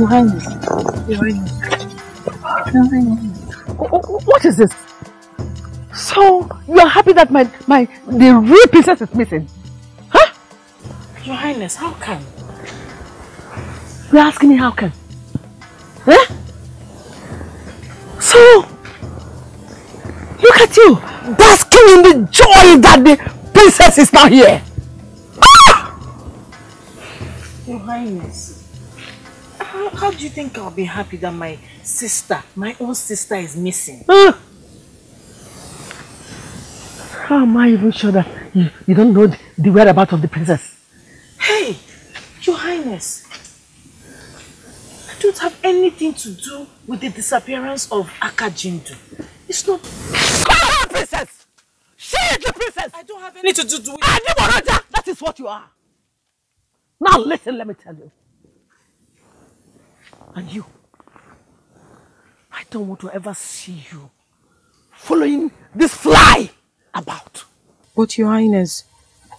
Behind me. What is this? So you are happy that the real princess is missing? Huh? Your Highness, how can? You're asking me how can? Huh? So look at you, basking in the joy that the princess is not here. Ah! Your Highness, how do you think I'll be happy that my own sister is missing? How am I even sure that you don't know the whereabouts of the princess? Hey, Your Highness, I don't have anything to do with the disappearance of Akajindu. It's not... Call her princess! She is the princess! I don't have anything to do with... That is what you are! Now listen, let me tell you. And you, I don't want to ever see you following this fly about. But Your Highness,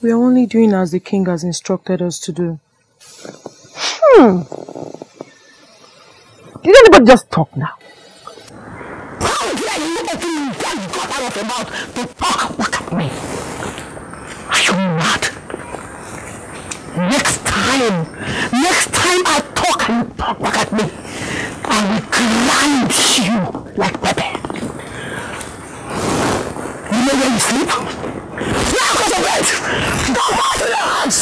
we are only doing as the king has instructed us to do. Did anybody just talk now? How dare you let me get God out of your mouth to talk back at me? Are you mad? Next time I talk and you talk back at me, I will grind you like pepper. You know where you sleep? Now go to bed! Go back to your house!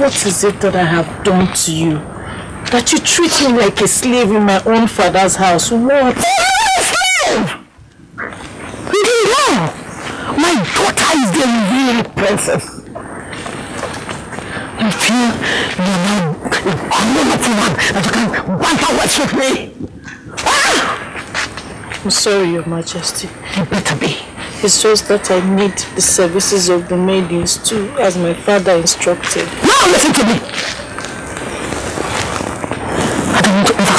What is it that I have done to you? That you treat me like a slave in my own father's house. What? Slave! No! My daughter is the real princess. You feel you're now a grown-up woman that you can banter words with me? Ah! I'm sorry, Your Majesty. You better be. It's just that I need the services of the maidens too, as my father instructed. Now listen to me!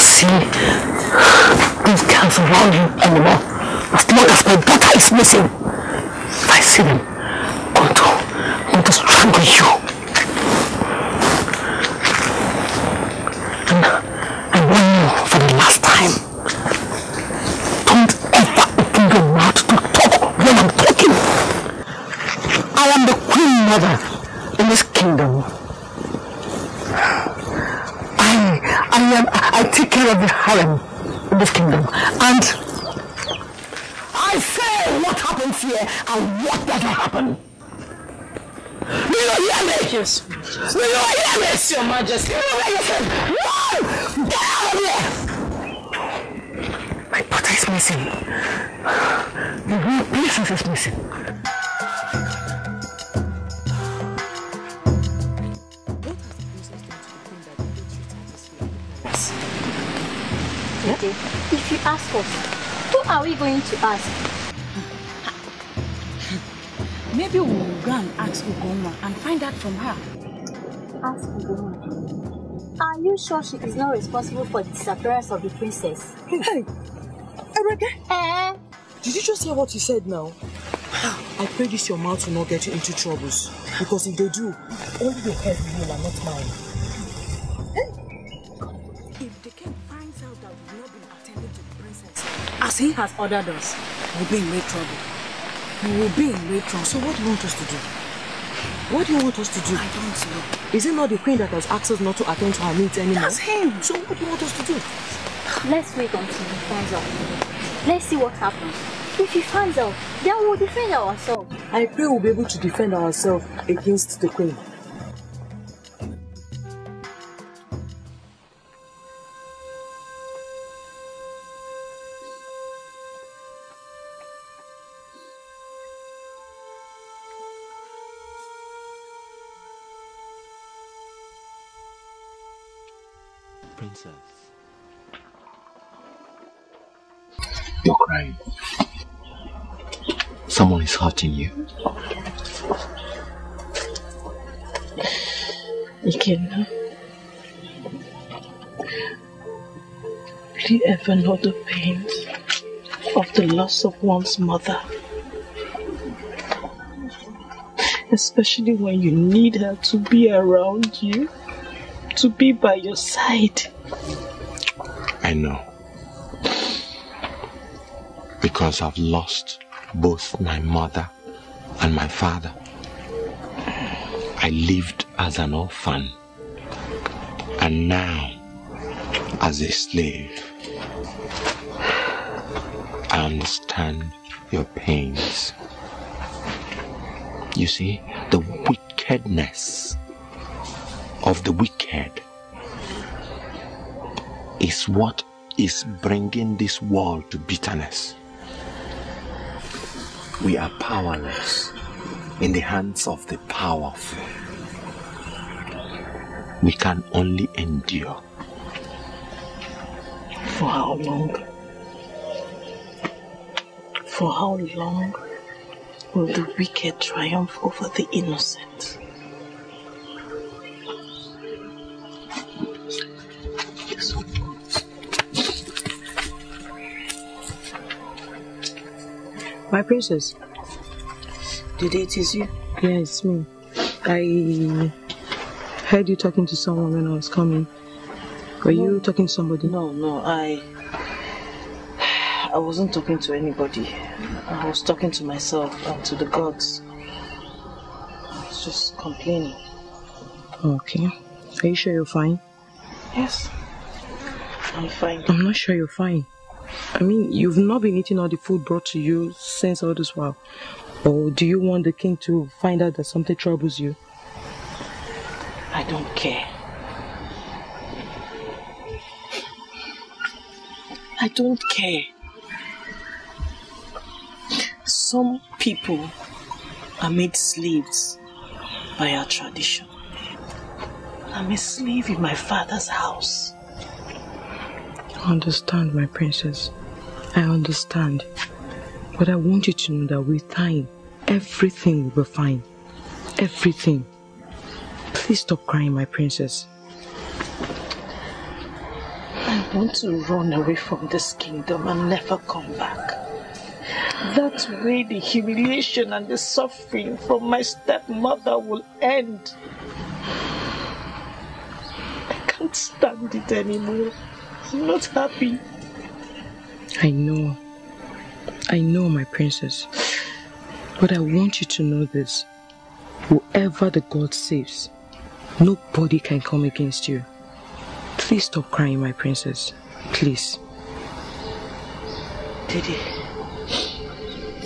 See these girls around you anymore. As long as my daughter is missing, if I see them, I'm going to strangle you. And I warn you for the last time, don't ever open your mouth to talk when I'm talking. I am the queen mother in this kingdom. I take care of the harem in this kingdom, and I say what happens here and what doesn't happen. Do you hear me? Yes, Your Majesty. Do you hear me? Yes, Your Majesty. Do you hear me? No! Get out of here! My daughter is missing. The real princess is missing. Okay. If you ask us, who are we going to ask? Maybe we'll go and ask Ugoma and find out from her. Ask Ugoma? Are you sure she is not responsible for the disappearance of the princess? Hey! Erika! Did you just hear what you said now? I pray this your mouth will not get you into troubles. Because if they do, only your head will and not mine. As he has ordered us, we'll be in great trouble. We will be in great trouble. So what do you want us to do? What do you want us to do? I don't know. Is it not the queen that has asked us not to attend to her needs anymore? That's him! So what do you want us to do? Let's wait until he finds out. Let's see what happens. If he finds out, then we'll defend ourselves. I pray we'll be able to defend ourselves against the queen. You're crying. Someone is hurting you. Ikenna, will you ever know the pains of the loss of one's mother? Especially when you need her to be around you, to be by your side. I know. Because I've lost both my mother and my father. I lived as an orphan and now as a slave. I understand your pains. You see, the wickedness of the wicked is what is bringing this world to bitterness. We are powerless in the hands of the powerful. We can only endure. For how long? For how long will the wicked triumph over the innocent? My princess. The date is you? Yes, me. I heard you talking to someone when I was coming. Were you talking to somebody? No, I wasn't talking to anybody. I was talking to myself and to the gods. I was just complaining. Okay. Are you sure you're fine? Yes. I'm fine. I'm not sure you're fine. I mean, you've not been eating all the food brought to you since all this while. Or do you want the king to find out that something troubles you? I don't care. I don't care. Some people are made slaves by our tradition. I'm a slave in my father's house. I understand, my princess. I understand. But I want you to know that with time, everything will be fine. Everything. Please stop crying, my princess. I want to run away from this kingdom and never come back. That way the humiliation and the suffering from my stepmother will end. I can't stand it anymore. I'm not happy. I know, my princess. But I want you to know this. Whoever the God saves, nobody can come against you. Please stop crying, my princess. Please. Didi,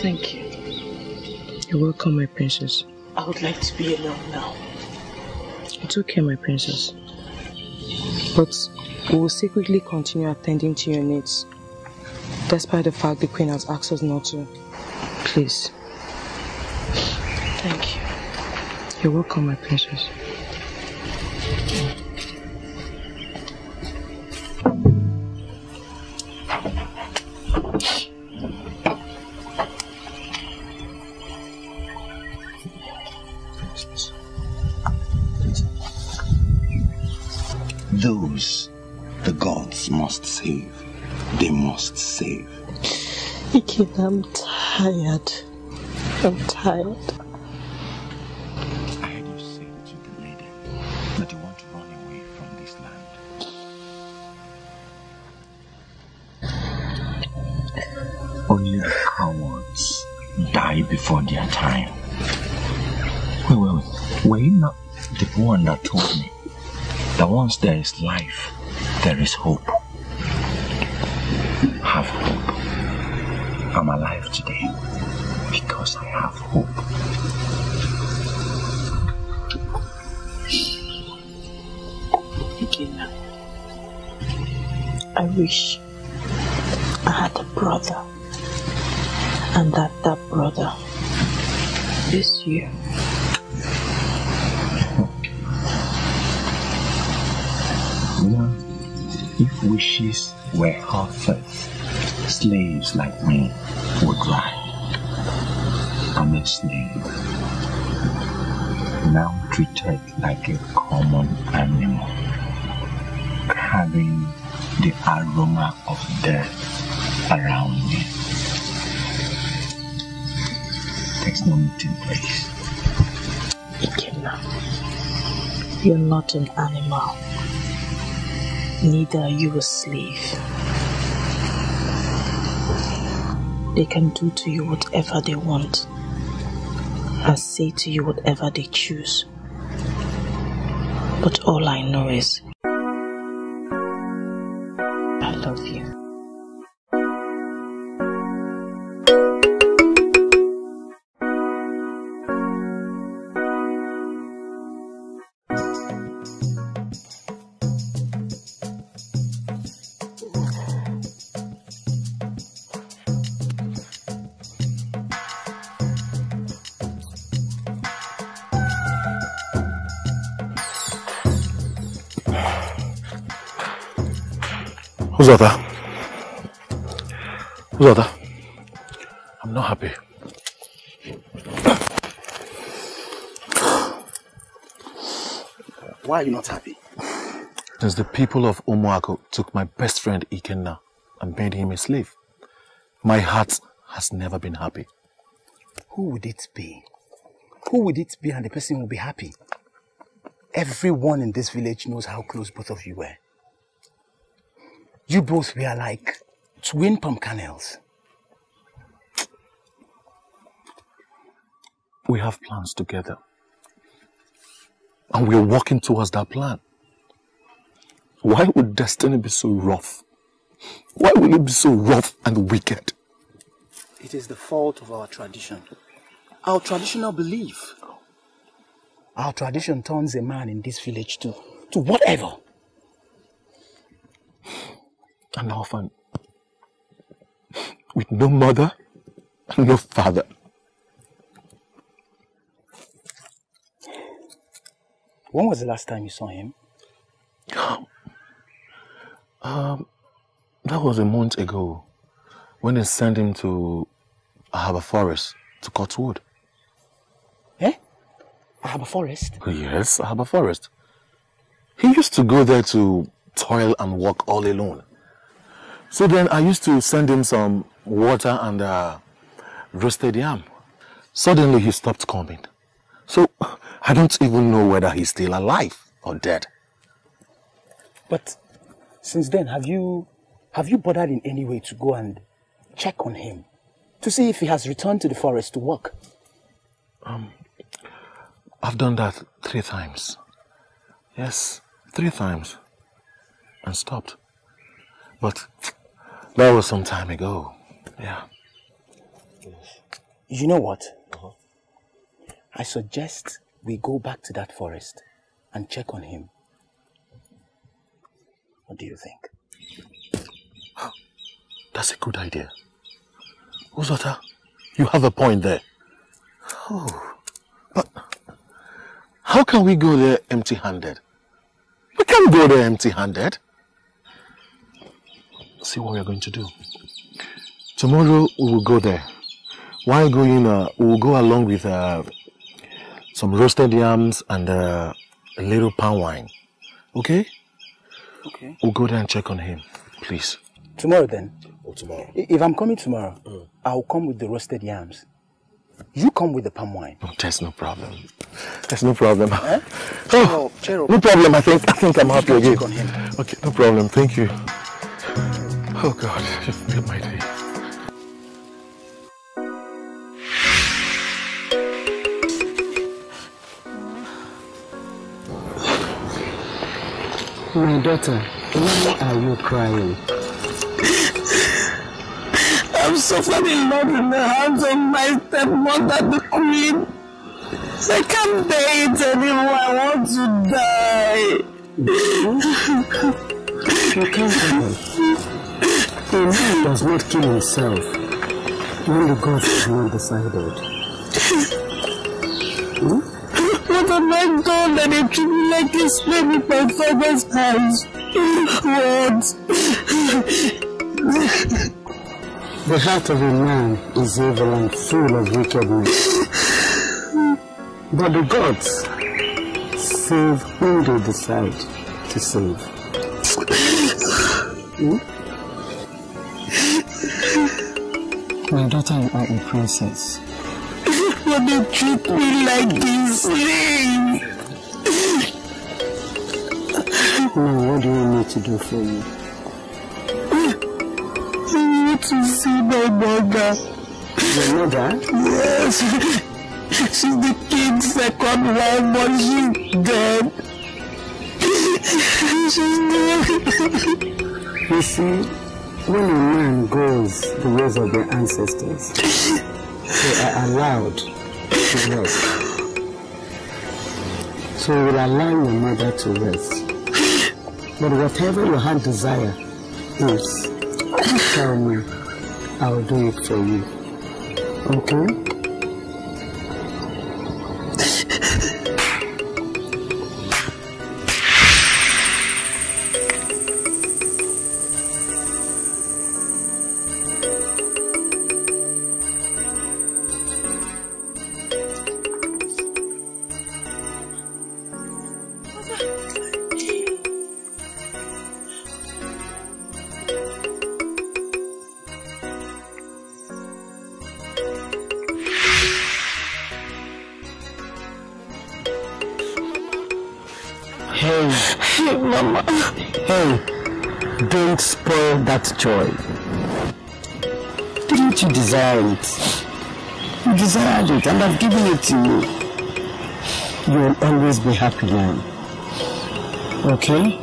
thank you. You're welcome, my princess. I would like to be alone now. It's okay, my princess. But we will secretly continue attending to your needs, despite the fact the Queen has asked us not to. Please. Thank you. You're welcome, my princess. Those the gods must save, they must save. Ikenna, I'm tired. I'm tired. I heard you say that you believe it, that you want to run away from this land. Only cowards die before their time. Wait. Were you not the one that told me that once there is life, there is hope? Have hope. I'm alive today because I have hope. Ikenna, I wish I had a brother, and that brother this year. If wishes were heartless, slaves like me would lie. I'm a slave, now treated like a common animal, carrying the aroma of death around me. There's no meeting place. Ikenna, you're not an animal. Neither are you a slave. They can do to you whatever they want and say to you whatever they choose. But all I know is I love you. Uzata, I'm not happy. Why are you not happy? Because the people of Umuako took my best friend Ikenna and made him a slave. My heart has never been happy. Who would it be? Who would it be and the person will be happy? Everyone in this village knows how close both of you were. You both were like twin pumpkinels. We have plans together. And we are working towards that plan. Why would destiny be so rough? Why will it be so rough and wicked? It is the fault of our tradition. Our traditional belief. Our tradition turns a man in this village to whatever. An orphan with no mother and no father. When was the last time you saw him? That was a month ago when they sent him to Ahaba Forest to cut wood. Eh? Ahaba Forest? Yes, Ahaba Forest. He used to go there to toil and work all alone. So then I used to send him some water and roasted yam. Suddenly he stopped coming. So I don't even know whether he's still alive or dead. But since then, have you bothered in any way to go and check on him? To see if he has returned to the forest to work? I've done that 3 times. Yes, 3 times. And stopped. But that was some time ago, yeah. Yes. You know what? I suggest we go back to that forest and check on him. What do you think? That's a good idea. Uzota, you have a point there. Oh, but how can we go there empty-handed? We can't go there empty-handed. See what we are going to do. Tomorrow we will go there. While going, we will go along with some roasted yams and a little palm wine. Okay? Okay. We'll go there and check on him, please. Tomorrow then? Or tomorrow. If I'm coming tomorrow, I'll come with the roasted yams. You come with the palm wine. Oh, there's no problem. There's no problem. Eh? Oh, Chero. No problem. I think I'm happy again. Check on him. Okay, no problem. Thank you. Oh God, you've made my day. My daughter, why are you crying? I'm suffering a lot in the hands of my stepmother, the queen. I can't bear it anymore, I want to die. You can't die. A man does not kill himself when the gods is not decided. What have I done that they treat me like this with my father's hands? What? The heart of a man is evil and full of wickedness. But the gods save whom they decide to save. My daughter, you are a princess. But they treat me like this. Now, what do you want me to do for you? I want to see my mother. Your mother? Yes. She's the kids that come around, but she's dead. She's dead. You see, when a man goes the ways of their ancestors, they are allowed to rest. So you will allow your mother to rest. But whatever your heart desire is, tell me, I will do it for you. Okay? Joy. Didn't you desire it? You desired it and I've given it to you. You will always be happy now. Okay?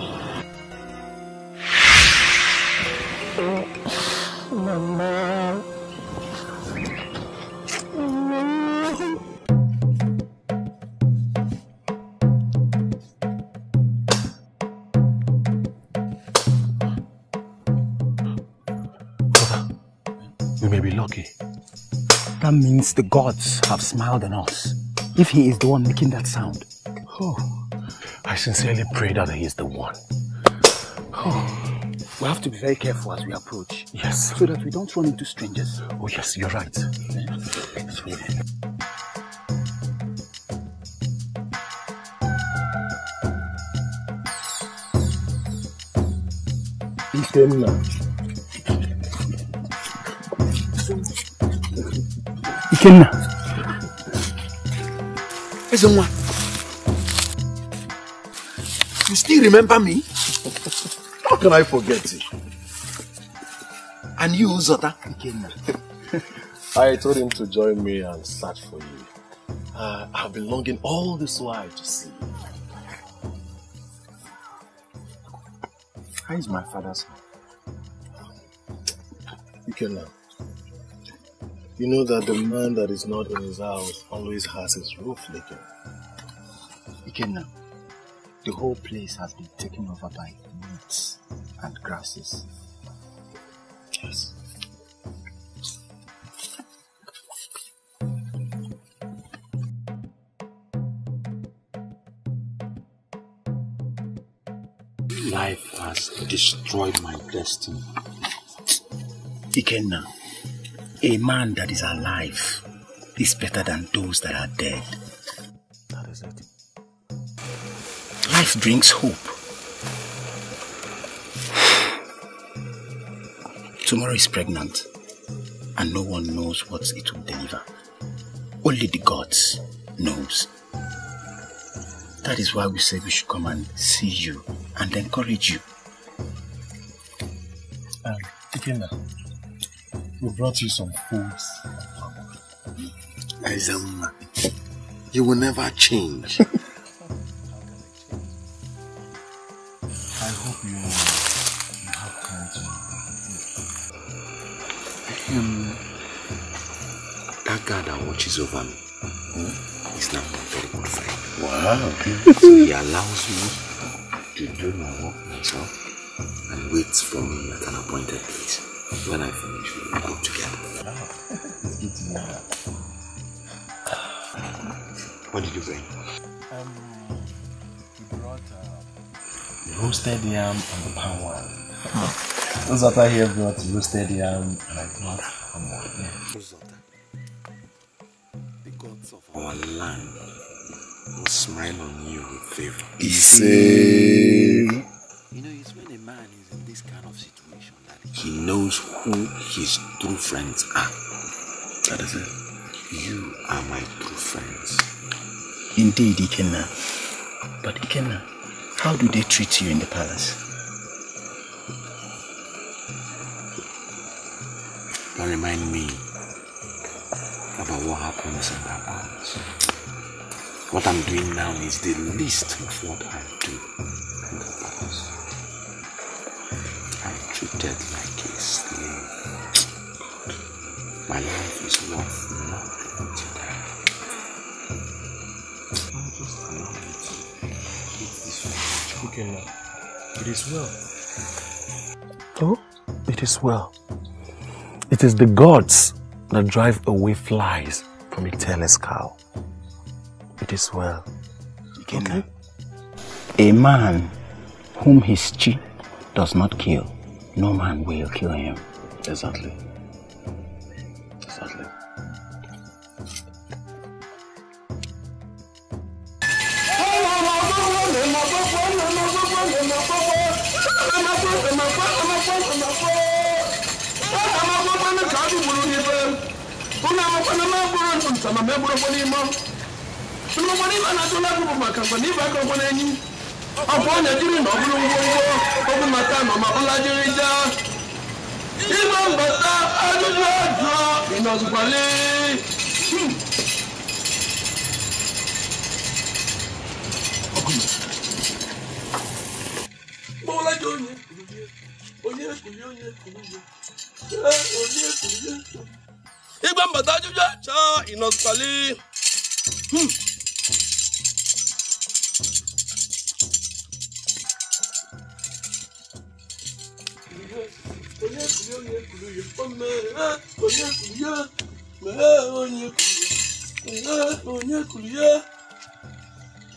The gods have smiled on us, if he is the one making that sound. Oh, I sincerely pray that he is the one. Oh. We have to be very careful as we approach. Yes. So that we don't run into strangers. Oh yes, you're right. Ikenna. Ikenna. Ezenwa, you still remember me? How can I forget you? And you, Zota? Ikenna. I told him to join me and search for you. I've been longing all this while to see you. How is my father's home? Ikenna. You know that the man that is not in his house always has his roof leaking. Ikenna, the whole place has been taken over by weeds and grasses. Yes. Life has destroyed my destiny. Ikenna. A man that is alive is better than those that are dead. That is it. Life brings hope. Tomorrow is pregnant, and no one knows what it will deliver. Only the gods knows. That is why we say we should come and see you and encourage you. Ikenna. We brought you some foods. Aizamma, you will never change. I hope you have courage. That guy that watches over me is not my very good friend. Wow. So he allows me to do my work myself and waits for me at an appointed place. When I finish, we will go together. It's good to know that. What did you bring? We brought roasted yam and palm wine. Those that are here brought roasted yam and I brought palm wine. The gods of our land will smile on you with favor. You know, it's when a man is in this kind of situation that he knows who his true friends are. That is it. You are my true friends. Indeed, Ikenna. But Ikenna, how do they treat you in the palace? Don't remind me about what happens and happens. What I'm doing now is the least of what I do in the past. I'm treated like a slave. My life is worth nothing to them. I just allow it. It's this way. Ikenna, it is well. Oh, it is well. It is the gods that drive away flies from a tailless cow. It is well. Okay. A man whom his chi does not kill, no man will kill him. Exactly. Exactly.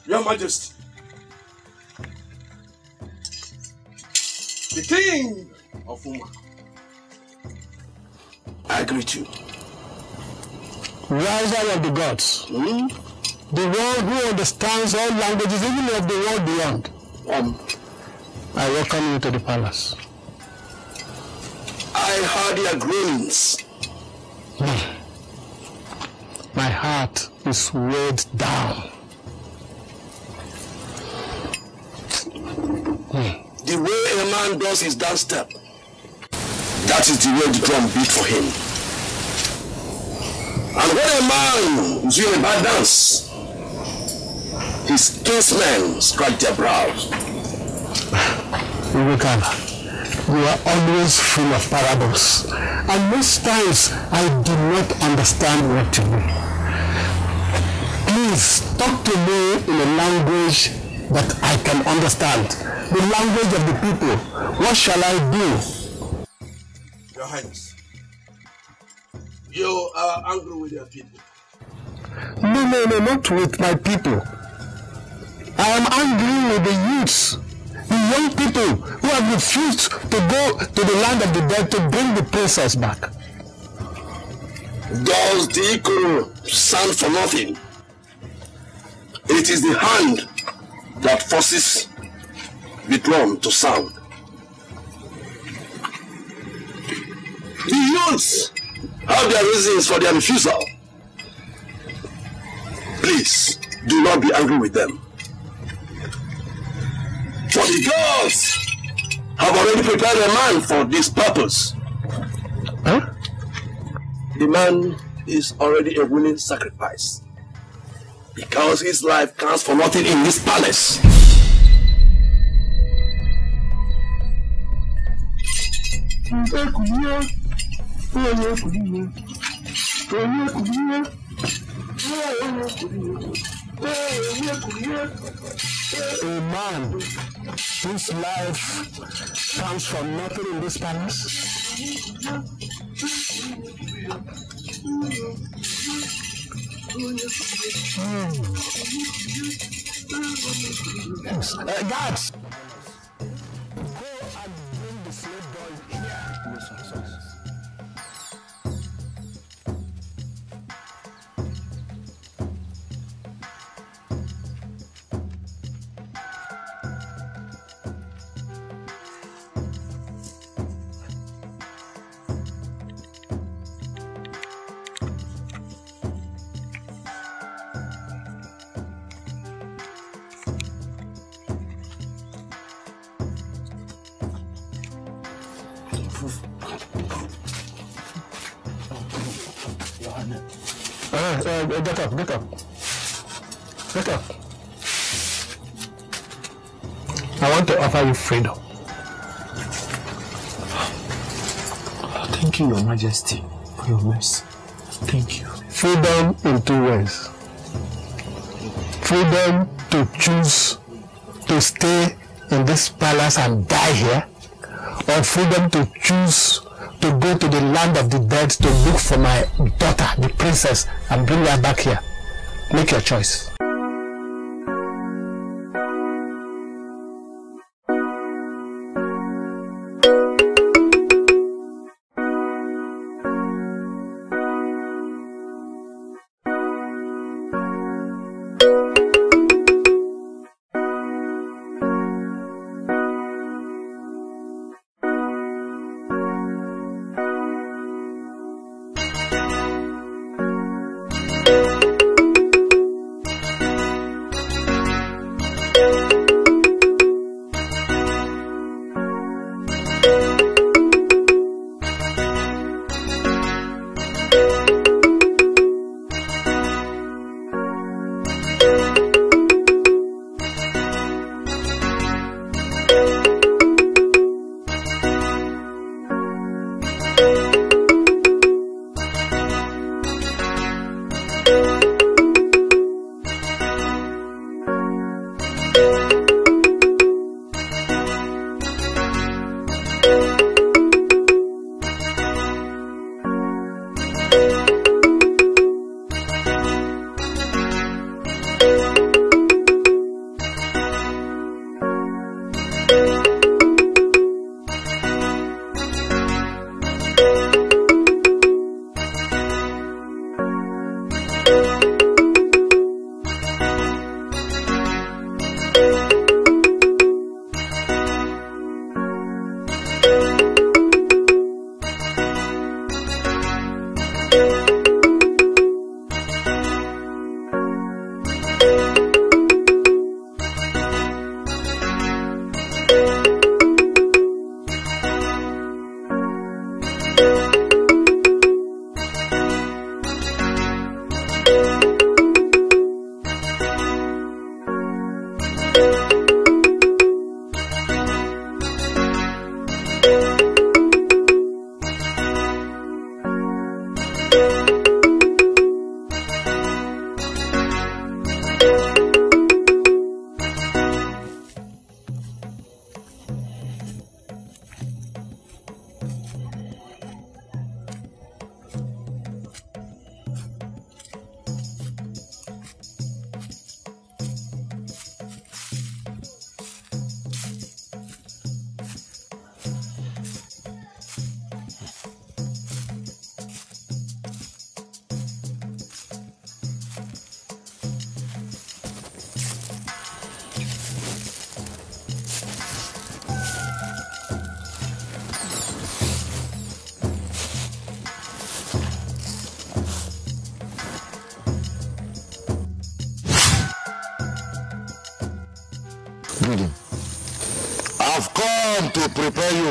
Your Majesty, the King of Umuako, I greet you. Riser of the gods, the one who understands all languages, even of the world beyond. I welcome you to the palace. I heard your groans. My heart is weighed down. The way a man does his dance step, that is the way the drum beat for him. And when a man is doing a bad dance, his kinsmen scratch their brows. You are always full of parables, and most times I do not understand what to do. Please talk to me in a language that I can understand, the language of the people. What shall I do? Your Highness, you are angry with your people. No, not with my people. I am angry with the youths, the young people who have refused to go to the land of the dead to bring the princess back. Does the echo stand for nothing? It is the hand that forces the drum to sound. The youths have their reasons for their refusal. Please, do not be angry with them. For the gods have already prepared a man for this purpose. Huh? The man is already a willing sacrifice, because his life counts for nothing in this palace. A man whose life counts for nothing in this palace. Guards! Go and bring the slave boy here. No success. man. Get up. I want to offer you freedom. Thank you, Your Majesty, for your mercy. Thank you. Freedom in two ways. Freedom to choose to stay in this palace and die here, or freedom to choose to go to the land of the dead to look for my daughter, the princess, and bring her back here. Make your choice.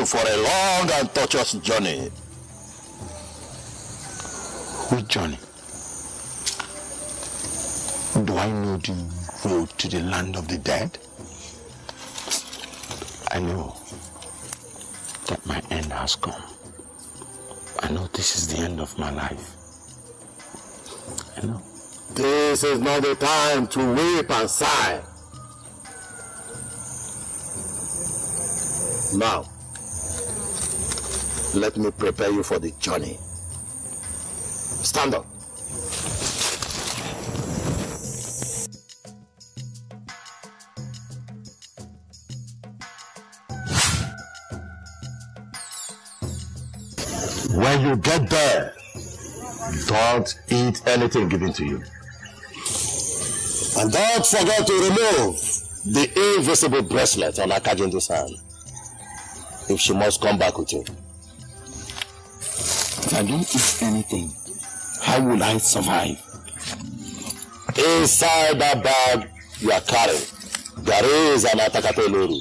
For a long and tortuous journey. Which journey? Do I know the road to the land of the dead? I know that my end has come. I know this is the end of my life. I know. This is not the time to weep and sigh. Now, let me prepare you for the journey. Stand up. When you get there, don't eat anything given to you. And don't forget to remove the invisible bracelet on Akajindu's hand, if she must come back with you. If I don't eat anything, how will I survive? Inside that bag you are carrying, there is an atakate lorry.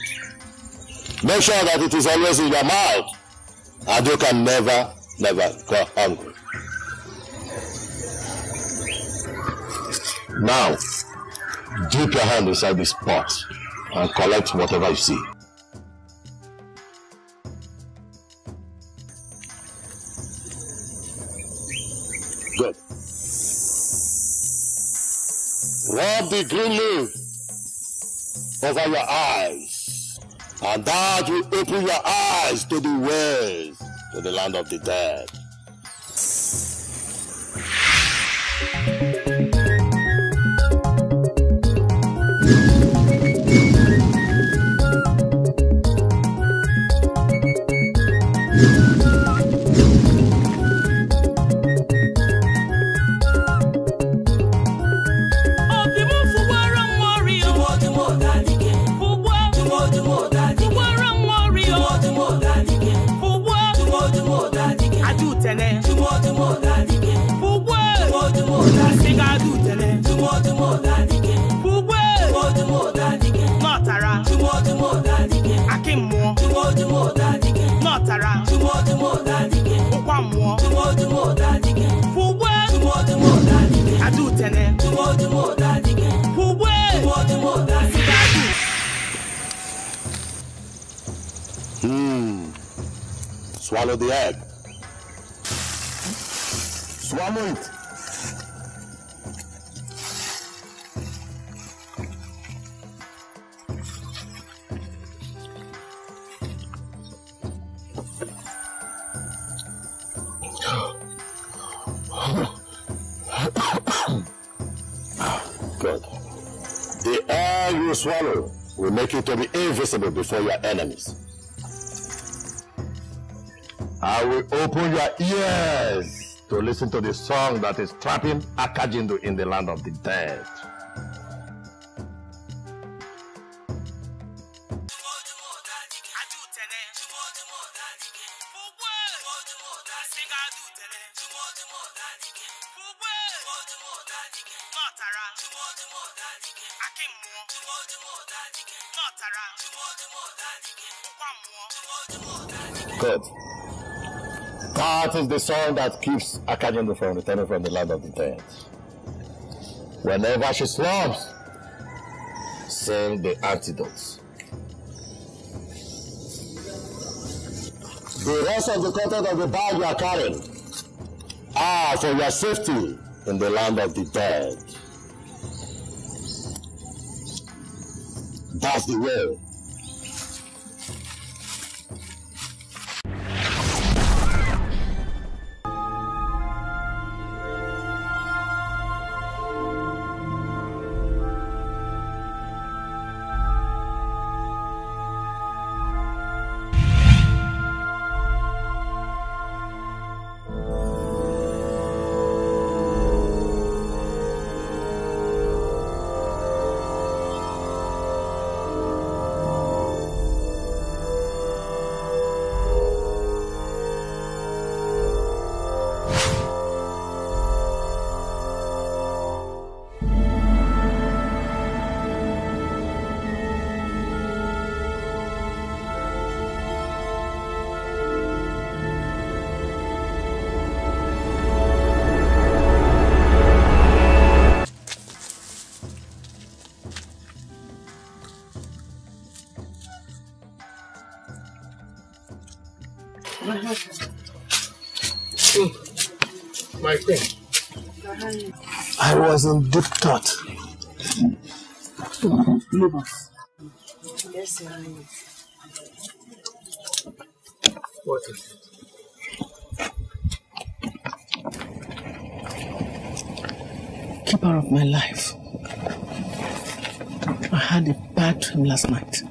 Make sure that it is always in your mouth, and you can never go hungry. Now, dip your hand inside this pot and collect whatever you see. Good. Rub the green leaf over your eyes, and that will open your eyes to the ways, to the land of the dead. Swallow the egg. Swallow it. Good. The egg you swallow will make you to be invisible before your enemies. I will open your ears to listen to the song that is trapping Akajindu in the land of the dead. That is the song that keeps Akajindu from returning from the land of the dead. Whenever she slumps, sing the antidotes. The rest of the content of the bag you are carrying are for your safety in the land of the dead. That's the way. I was in deep thought. What is it? Keeper of my life. I had a bad dream last night.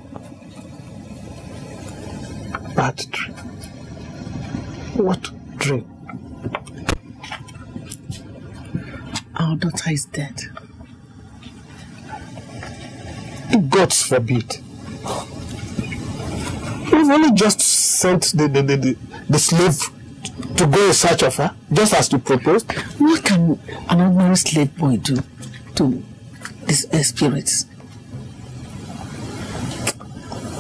Bad dream? What dream? Our daughter is dead. God forbid. We've only just sent the slave to go in search of her, just as you proposed. What can an ordinary slave boy do to these spirits?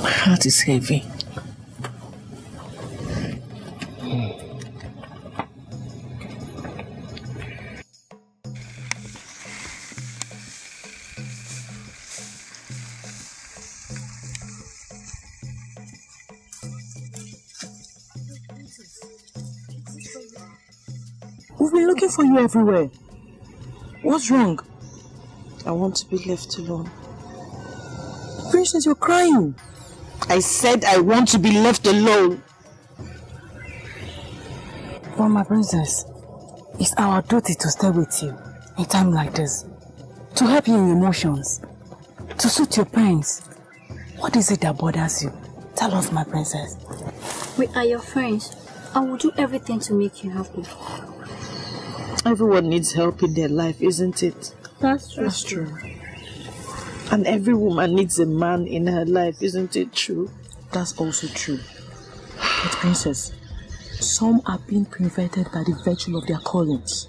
My heart is heavy. We've been looking for you everywhere. What's wrong? I want to be left alone. Princess, you're crying. I said I want to be left alone. But my princess, it's our duty to stay with you in time like this. To help you in your emotions. To suit your pains. What is it that bothers you? Tell us, my princess. We are your friends. I will do everything to make you happy. Everyone needs help in their life, isn't it? That's true. That's true. And every woman needs a man in her life, isn't it true? That's also true. But princess, some are being prevented by the virtue of their callings.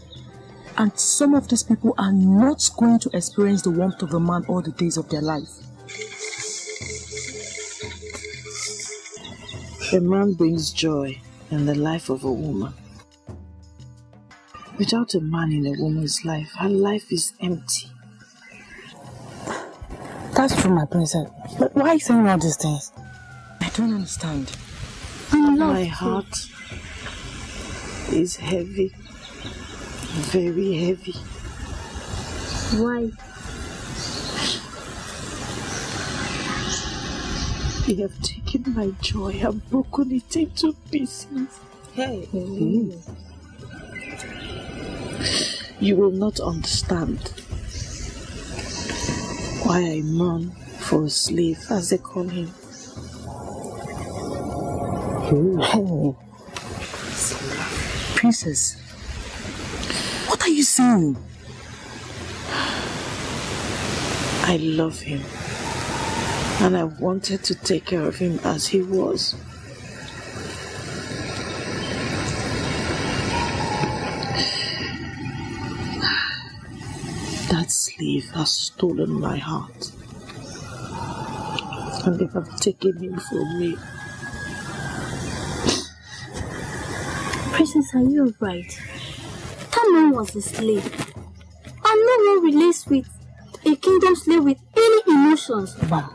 And some of these people are not going to experience the warmth of a man all the days of their life. A man brings joy in the life of a woman. Without a man in a woman's life, her life is empty. That's true, my princess. But why saying all these things? I don't understand. My heart is heavy. Very heavy. Why? They have taken my joy and broken it into pieces. Hey. You will not understand why I mourn for a slave, as they call him. Oh. Princess, what are you saying? I love him, and I wanted to take care of him as he was. That slave has stolen my heart, and they have taken him from me. Princess, are you all right? That man was a slave, and no one relates with a kingdom slave with any emotions. Wow.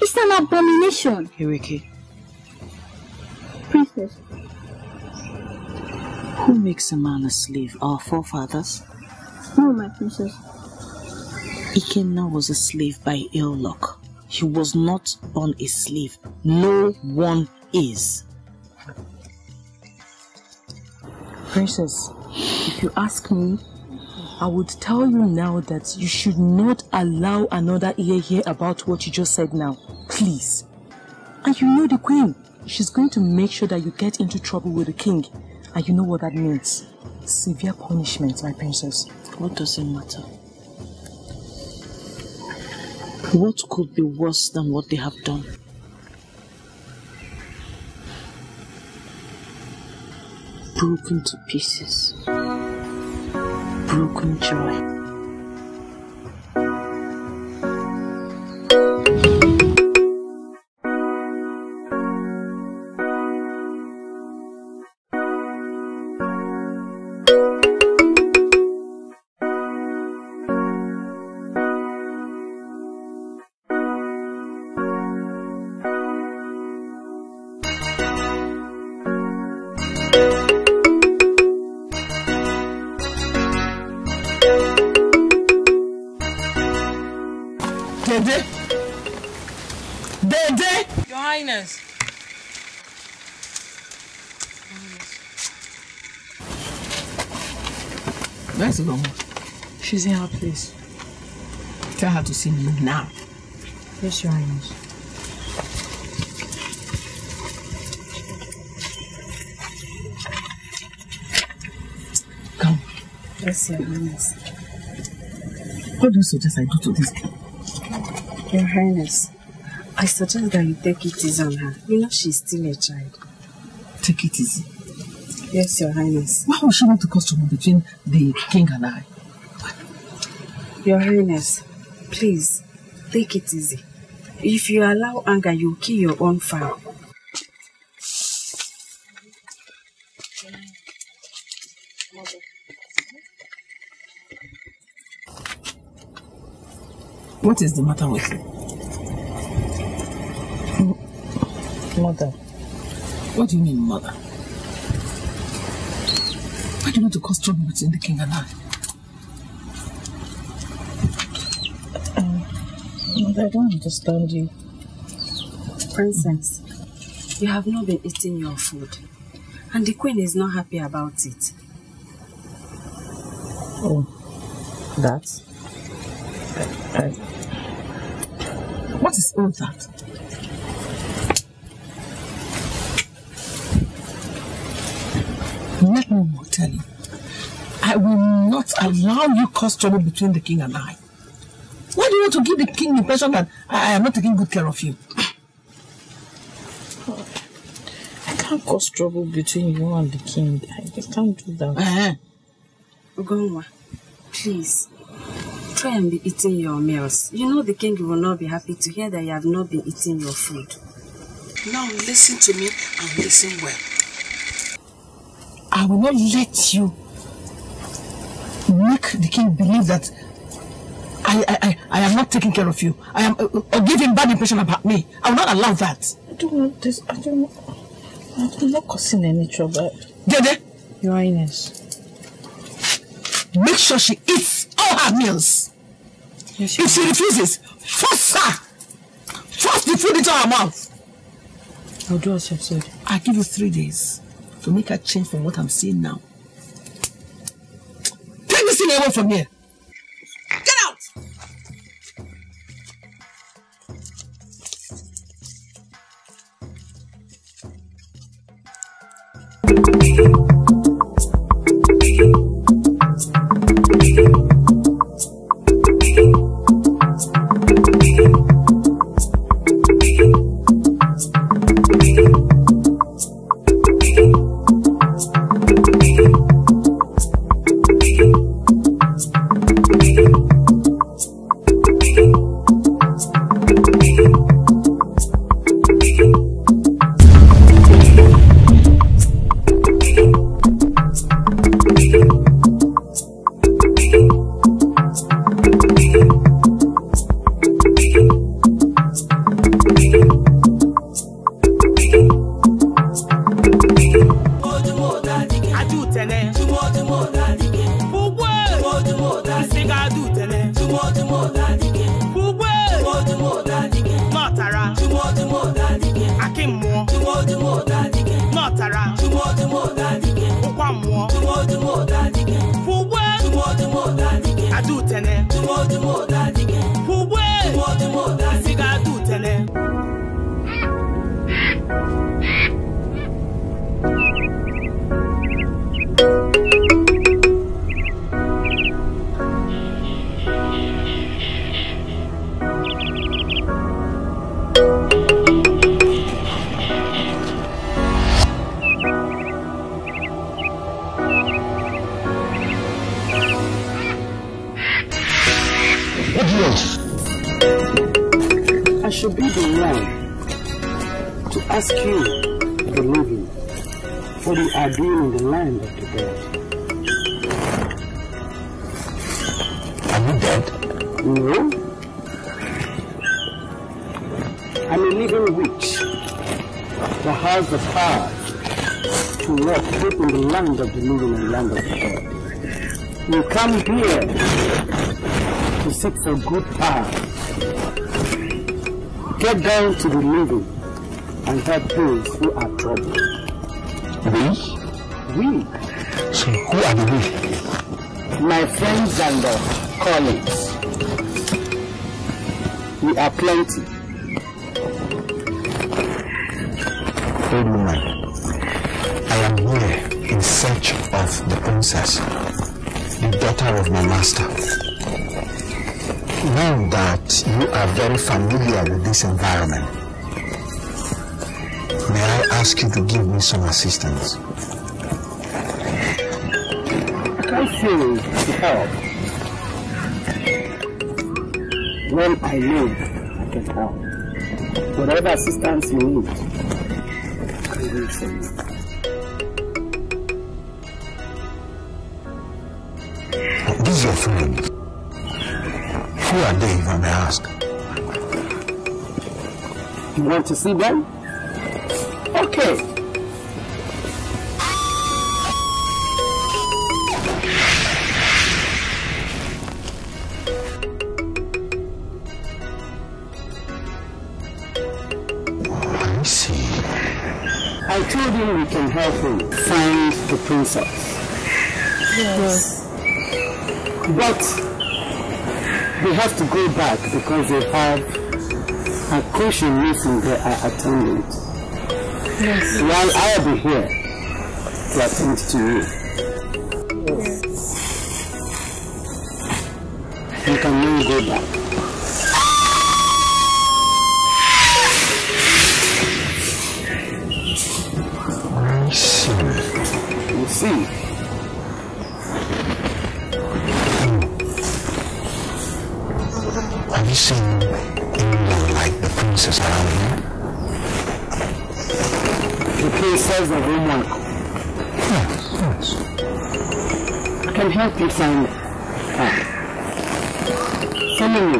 It's an abomination. Iriki. Princess. Who makes a man a slave? Our forefathers? No, my princess. Ikenna was a slave by ill luck. He was not born a slave. No one is. Princess, if you ask me, I would tell you now that you should not allow another ear hear about what you just said now. Please. And you know the queen. She's going to make sure that you get into trouble with the king. And you know what that means. Severe punishment, my princess. What does it matter? What could be worse than what they have done? Broken to pieces. Broken joy. She's in her place. Tell her to see me now. Yes, Your Highness. Come. Yes, Your Highness. What do you suggest I do to this girl? Your Highness, I suggest that you take it easy on her. You know she's still a child. Take it easy? Yes, Your Highness. Why would she want to cause trouble between the king and I? Your Highness, please, take it easy. If you allow anger, you'll kill your own fire. What is the matter with you? Mother. What do you mean, mother? I don't know to cause trouble between the king and I. I don't understand you. Princess, you have not been eating your food. And the queen is not happy about it. Oh, that? What is all that? Let me tell you, I will not allow you to cause trouble between the king and I. Why do you want to give the king the impression that I am not taking good care of you? I can't cause trouble between you and the king. I just can't do that. Ugonwa, please, try and be eating your meals. You know the king will not be happy to hear that you have not been eating your food. Now listen to me and listen well. I will not let you make the king believe that I am not taking care of you. I am or give him bad impression about me. I will not allow that. I don't want this. I'm not causing any trouble. Dede, Your Highness, make sure she eats all her meals. Yes, if she refuses, force her. Force the food into her mouth. I'll do as I've said. I give you 3 days to make her change from what I'm seeing now. Take this thing away from here. Get out! A good path. Get down to the living and help those who are troubled. We? So who are the we? My friends and colleagues. We are plenty. Old woman, I am here in search of the princess, the daughter of my master. Now that you are very familiar with this environment, may I ask you to give me some assistance? I feel to help. When I live, I can help. Whatever assistance you need, I will send you. This is your friend. Who are they, if I may ask? You want to see them? Okay. hoping we can help him find the princess. Yes. But we have to go back because they have a crucial meeting they are attending. Yes. While I'll be here to attend to you. Yes. You can now go back. See. Have you seen anyone like the princess down here? The princess of Umuako. Yes, yes. I can help you find her. Summon me.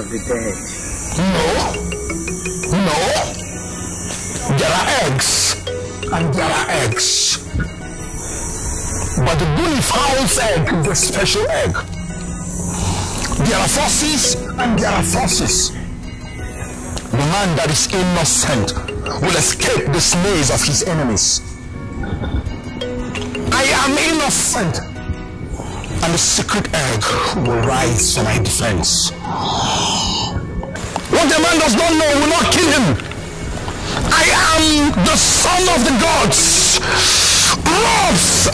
The dead. No. There are eggs. And there are eggs. But the guinea fowl's egg is a special egg. There are forces and there are forces. The man that is innocent will escape the snares of his enemies. I am innocent. And the secret egg will rise to my defense. What the man does not know will not kill him. I am the son of the gods. Lose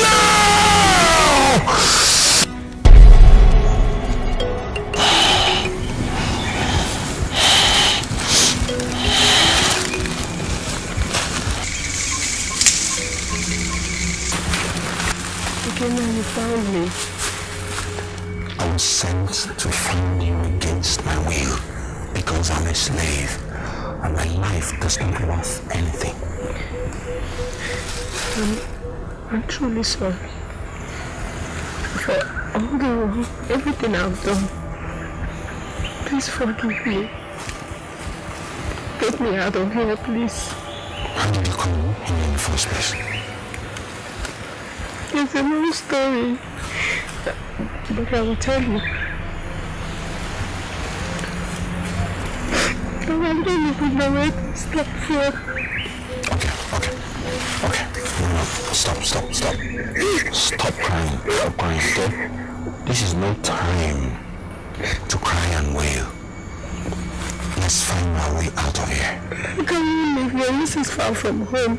now! Ikenna, you found me. I was sent to find you against my will, because I'm a slave, and my life doesn't be worth anything. I'm truly sorry for all the wrong, everything I've done. Please forgive me. Get me out of here, please. How did you come in the first place? It's a long story, but I will tell you. I don't even know where to stop here. Okay. No, stop. Stop crying, okay? This is no time to cry and wail. Let's find our way out of here. How can we leave here? This is far from home.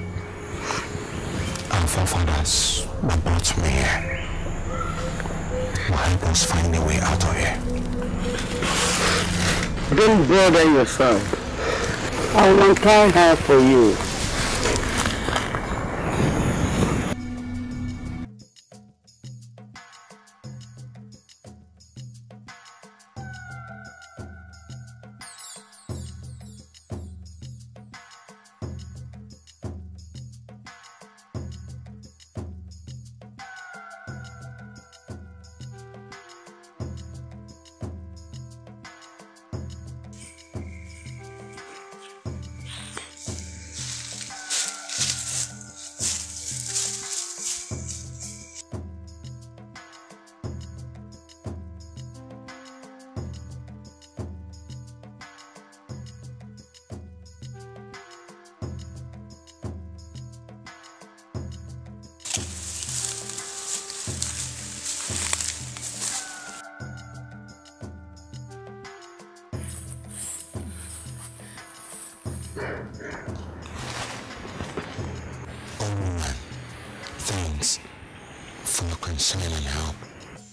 Our forefathers that brought me here will help us find a way out of here. Don't bother yourself. I will try hard for you.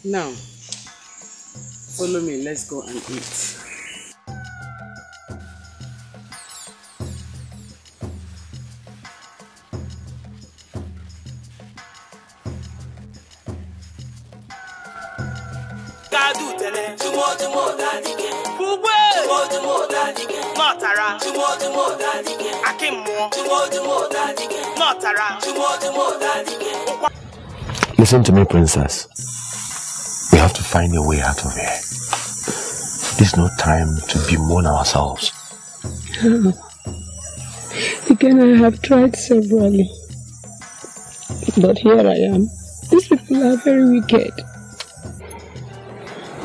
Now, Follow me, let's go and eat. Listen to me, princess. We have to find a way out of here. There's no time to bemoan ourselves. Again, I have tried severally. But here I am. These people are very wicked.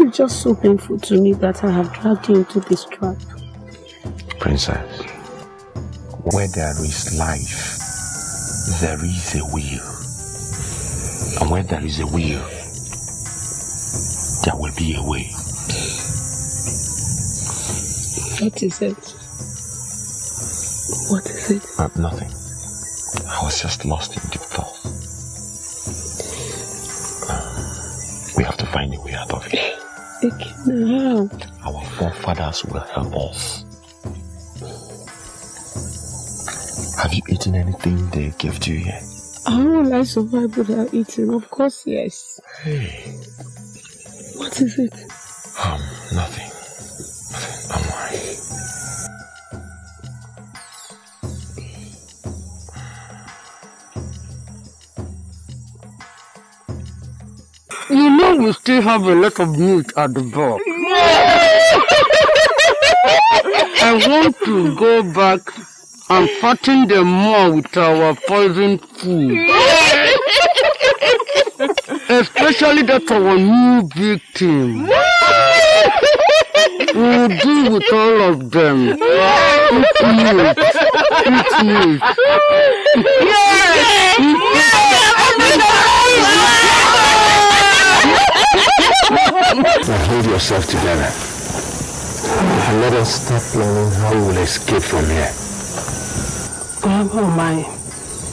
It's just so painful to me that I have dragged you into this trap. Princess, where there is life, there is a will. And where there is a will, there will be a way. What is it? What is it? Nothing. I was just lost in deep thought. We have to find a way out of it. Ikenna, how? Our forefathers will help us. Have you eaten anything they gave to you yet? How will I survive without eating? Of course, yes. Hey. What is it? Nothing. Nothing. Don't worry. You know we still have a lot of meat at the bar. I want to go back and fatten them more with our poison food. Especially that our new victim. We will deal with all of them. It's meat. Now hold yourself together. And let us start planning how we will escape from here. What about my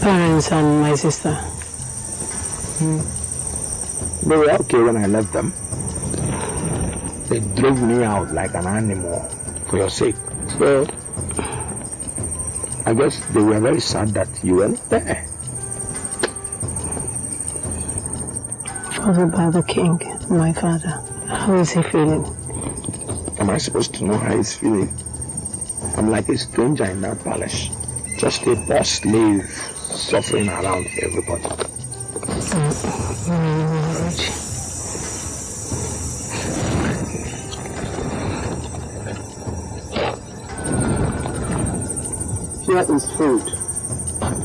parents and my sister? They were okay when I left them. They drove me out like an animal for your sake. So, I guess they were very sad that you weren't there. Followed by the king, my father. How is he feeling? Am I supposed to know how he's feeling? I'm like a stranger in that palace. Just a poor slave suffering around everybody. Here is food.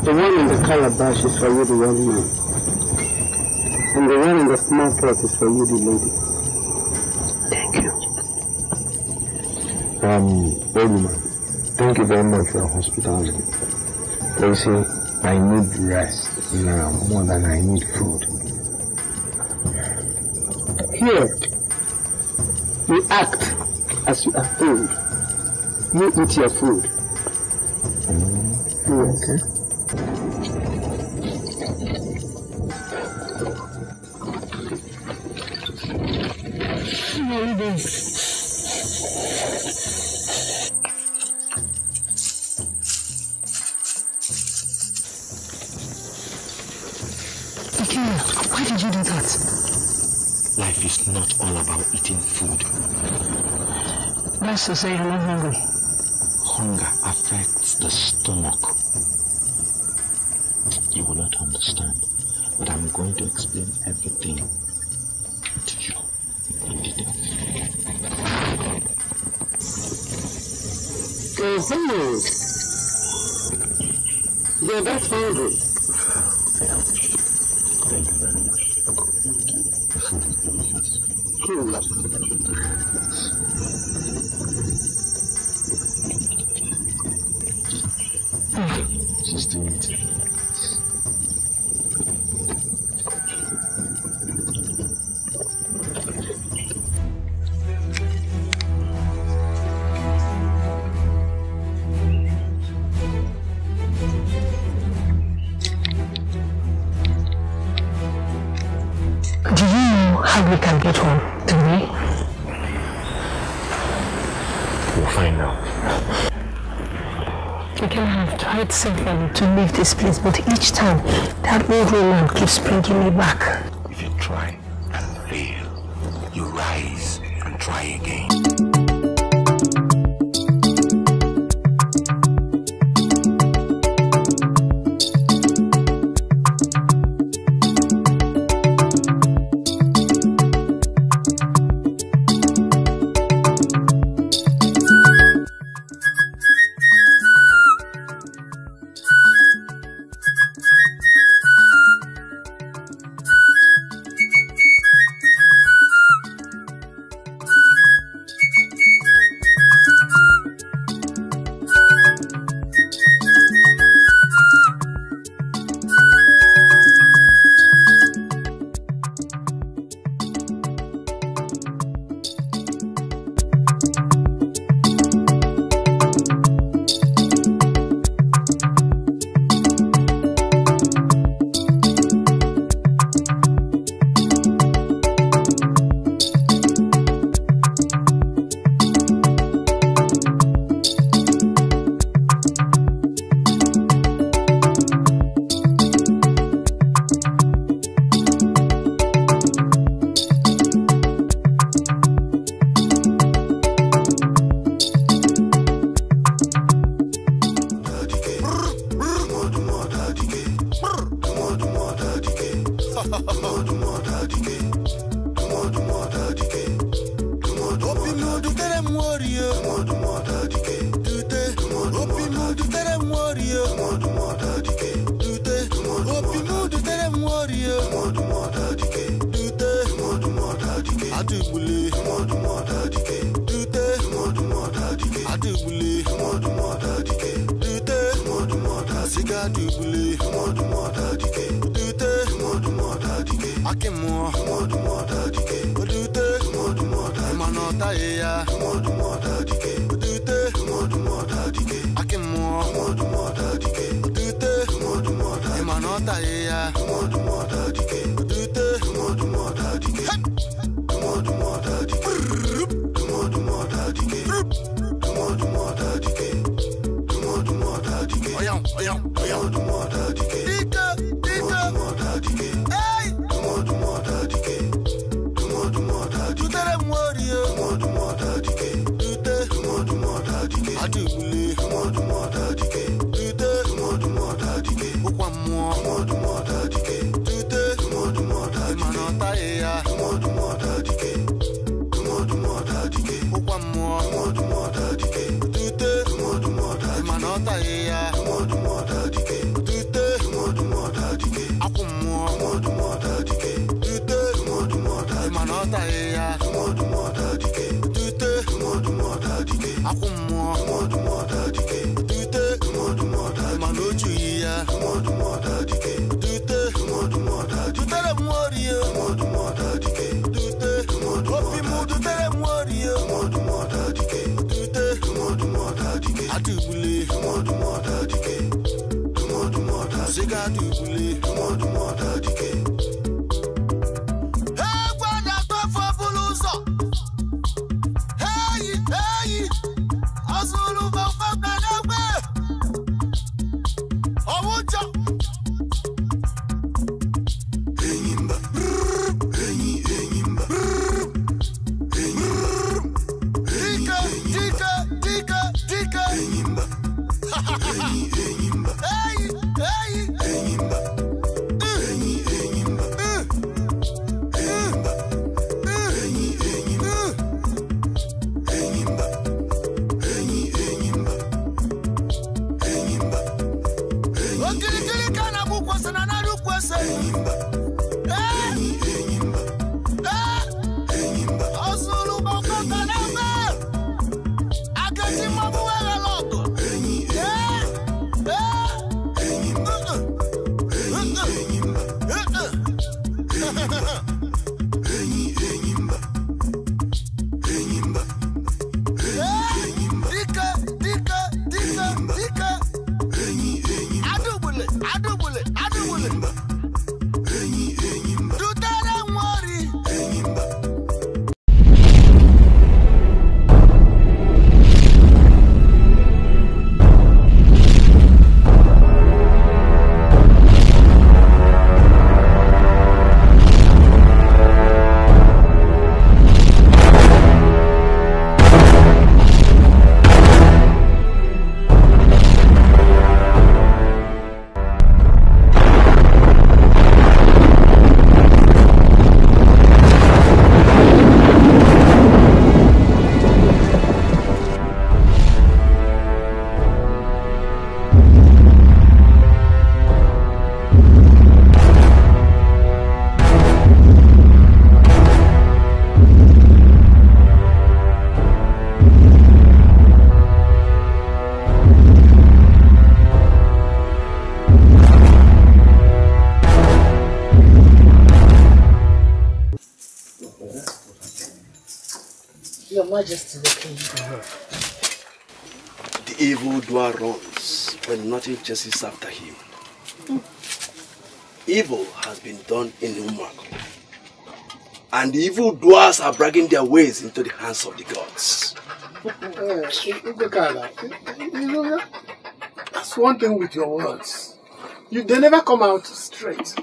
The one in the calabash is for you, the young man. And the one in the small pot is for you, the lady. Thank you. Old man, thank you very much for your hospitality. You see, I need rest now more than I need food. Here, you act as you are told. You eat your food. Okay. Why did you do that? Life is not all about eating food. That's to say, I'm not hungry. Hunger affects the stomach. You will not understand, but I'm going to explain everything to you in detail. You're hungry. You're that hungry. Thank you very much. The food is delicious. She's doing it. Do you know how we can get home today? Again, I have tried several to leave this place, but each time that old woman keeps bringing me back. If you try and fail, you rise and try again. majesty the king. The evildoer runs when nothing chases after him. Evil has been done in Umuako. And the evildoers are dragging their ways into the hands of the gods. That's one thing with your words. They never come out straight.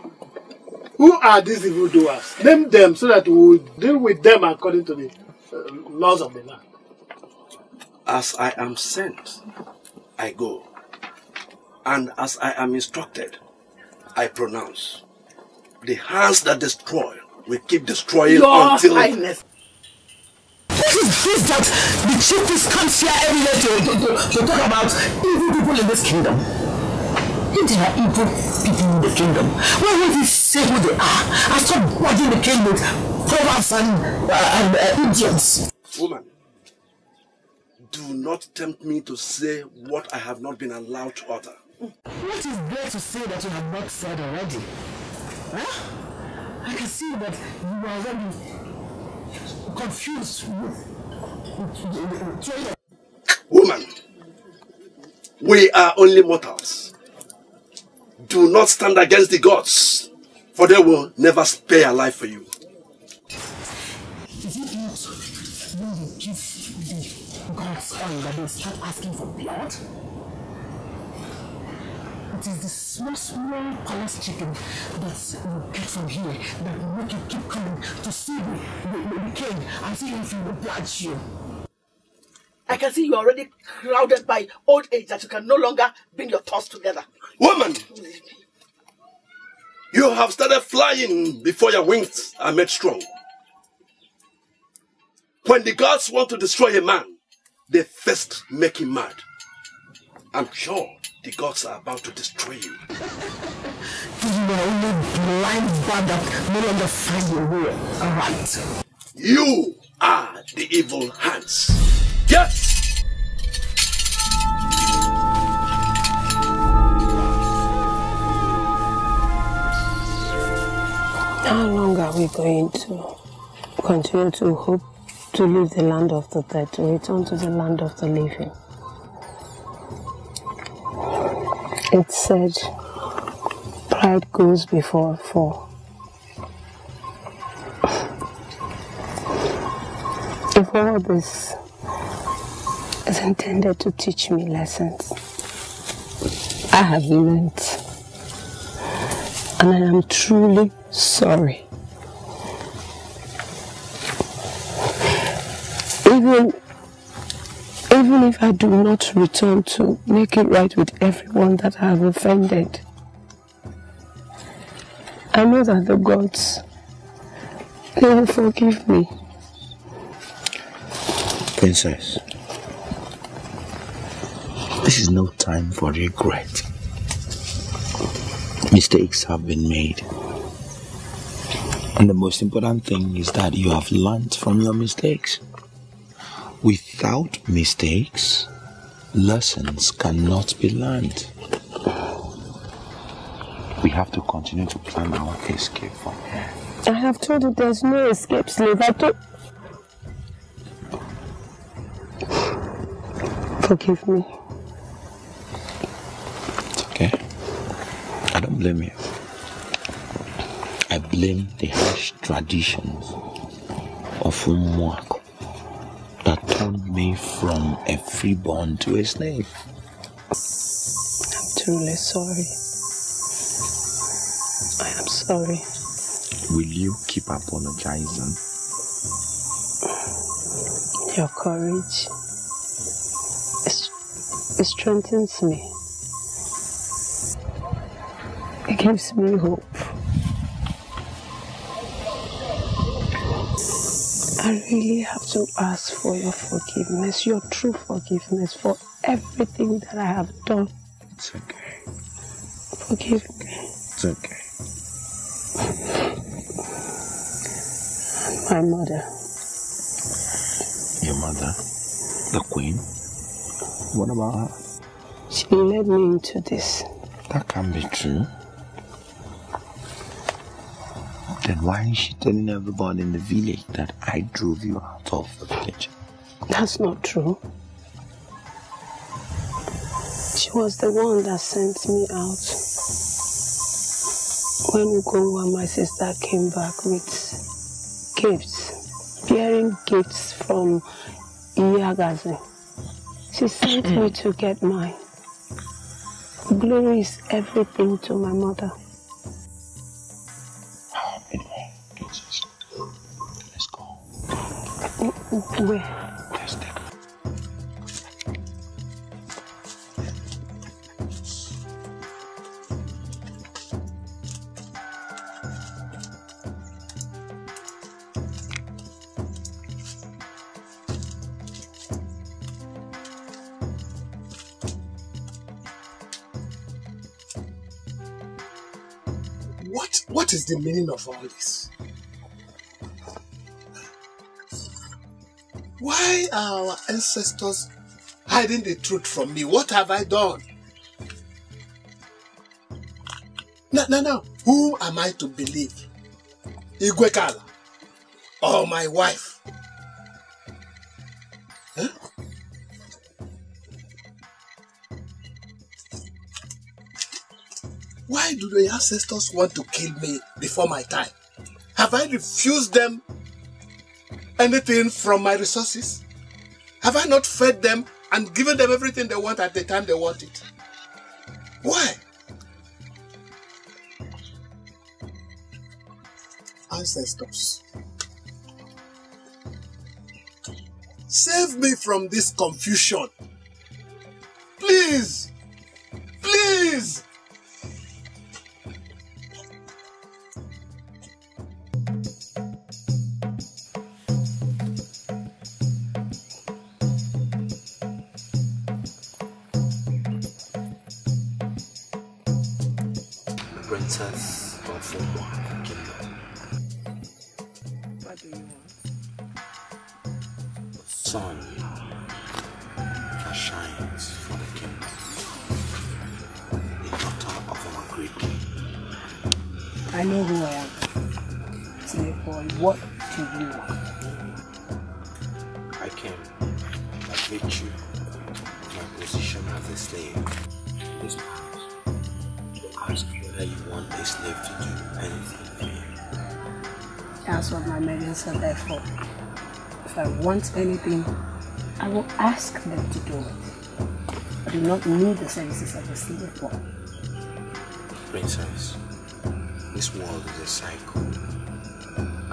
Who are these evildoers? Name them so that we will deal with them according to the laws of the land. As I am sent, I go. And as I am instructed, I pronounce. The hands that destroy will keep destroying until... Your Highness! It seems that the chief comes here every day to talk about evil people in this kingdom. If there are evil people in the kingdom, why won't he say who they are and stop bogging the king with proverbs and idioms? Woman, do not tempt me to say what I have not been allowed to utter. What is there to say that you have not said already? Huh? I can see that you are already confused with... Woman, we are only mortals. Do not stand against the gods, for they will never spare a life for you. Is it not when you give the gods oil that they start asking for blood? It is the small palace chicken that you get from here that will make you keep coming to see the king and see if he will oblige you. I can see you are already crowded by old age that you can no longer bring your thoughts together. Woman! You have started flying before your wings are made strong. When the gods want to destroy a man, they first make him mad. I'm sure the gods are about to destroy you. You are only blind bad that no longer find your way. Alright. You are the evil hands. Yes! How long are we going to continue to hope to leave the land of the dead, to return to the land of the living? It said, pride goes before a fall. If all this is intended to teach me lessons, I have learned. And I am truly sorry. Even if I do not return to make it right with everyone that I have offended, I know that the gods, they will forgive me. Princess, this is no time for regret. Mistakes have been made. And the most important thing is that you have learned from your mistakes. Without mistakes, lessons cannot be learned. We have to continue to plan our escape from here. I have told you there's no escape, slave. Forgive me. It's okay. I don't blame you. I blame the harsh traditions of Umuako that turned me from a freeborn to a slave. I'm truly sorry. I am sorry. Will you keep apologizing? Your courage, it strengthens me. It gives me hope. I really have to ask for your forgiveness, your true forgiveness for everything that I have done. It's okay. Forgive me. It's okay. And my mother. Your mother? The queen? What about her? She led me into this. That can't be true. Then why is she telling everybody in the village that I drove you out of the village? That's not true. She was the one that sent me out. When Ugongo and my sister came back with gifts, bearing gifts from Iyagaze, she sent me to get mine. Glory is everything to my mother. Anyway, let's go. Where? Let's take it. What is the meaning of all this? Why are our ancestors hiding the truth from me? What have I done? No. Whom am I to believe? Igwekala? Or my wife? Huh? Why do the ancestors want to kill me before my time? Have I refused them anything from my resources? Have I not fed them and given them everything they want at the time they want it? Why? Ancestors, save me from this confusion. Please! Please! Princess of Umuako Kingdom. What do you want? The sun that shines for the kingdom. The daughter of Aborakwe. I know who I am. Therefore, what do you want? I came to meet you in my position as a slave. This that you want a slave to do anything for you. That's what my maidens are there for. If I want anything, I will ask them to do it. I do not need the services of a slave woman. Princess, this world is a cycle.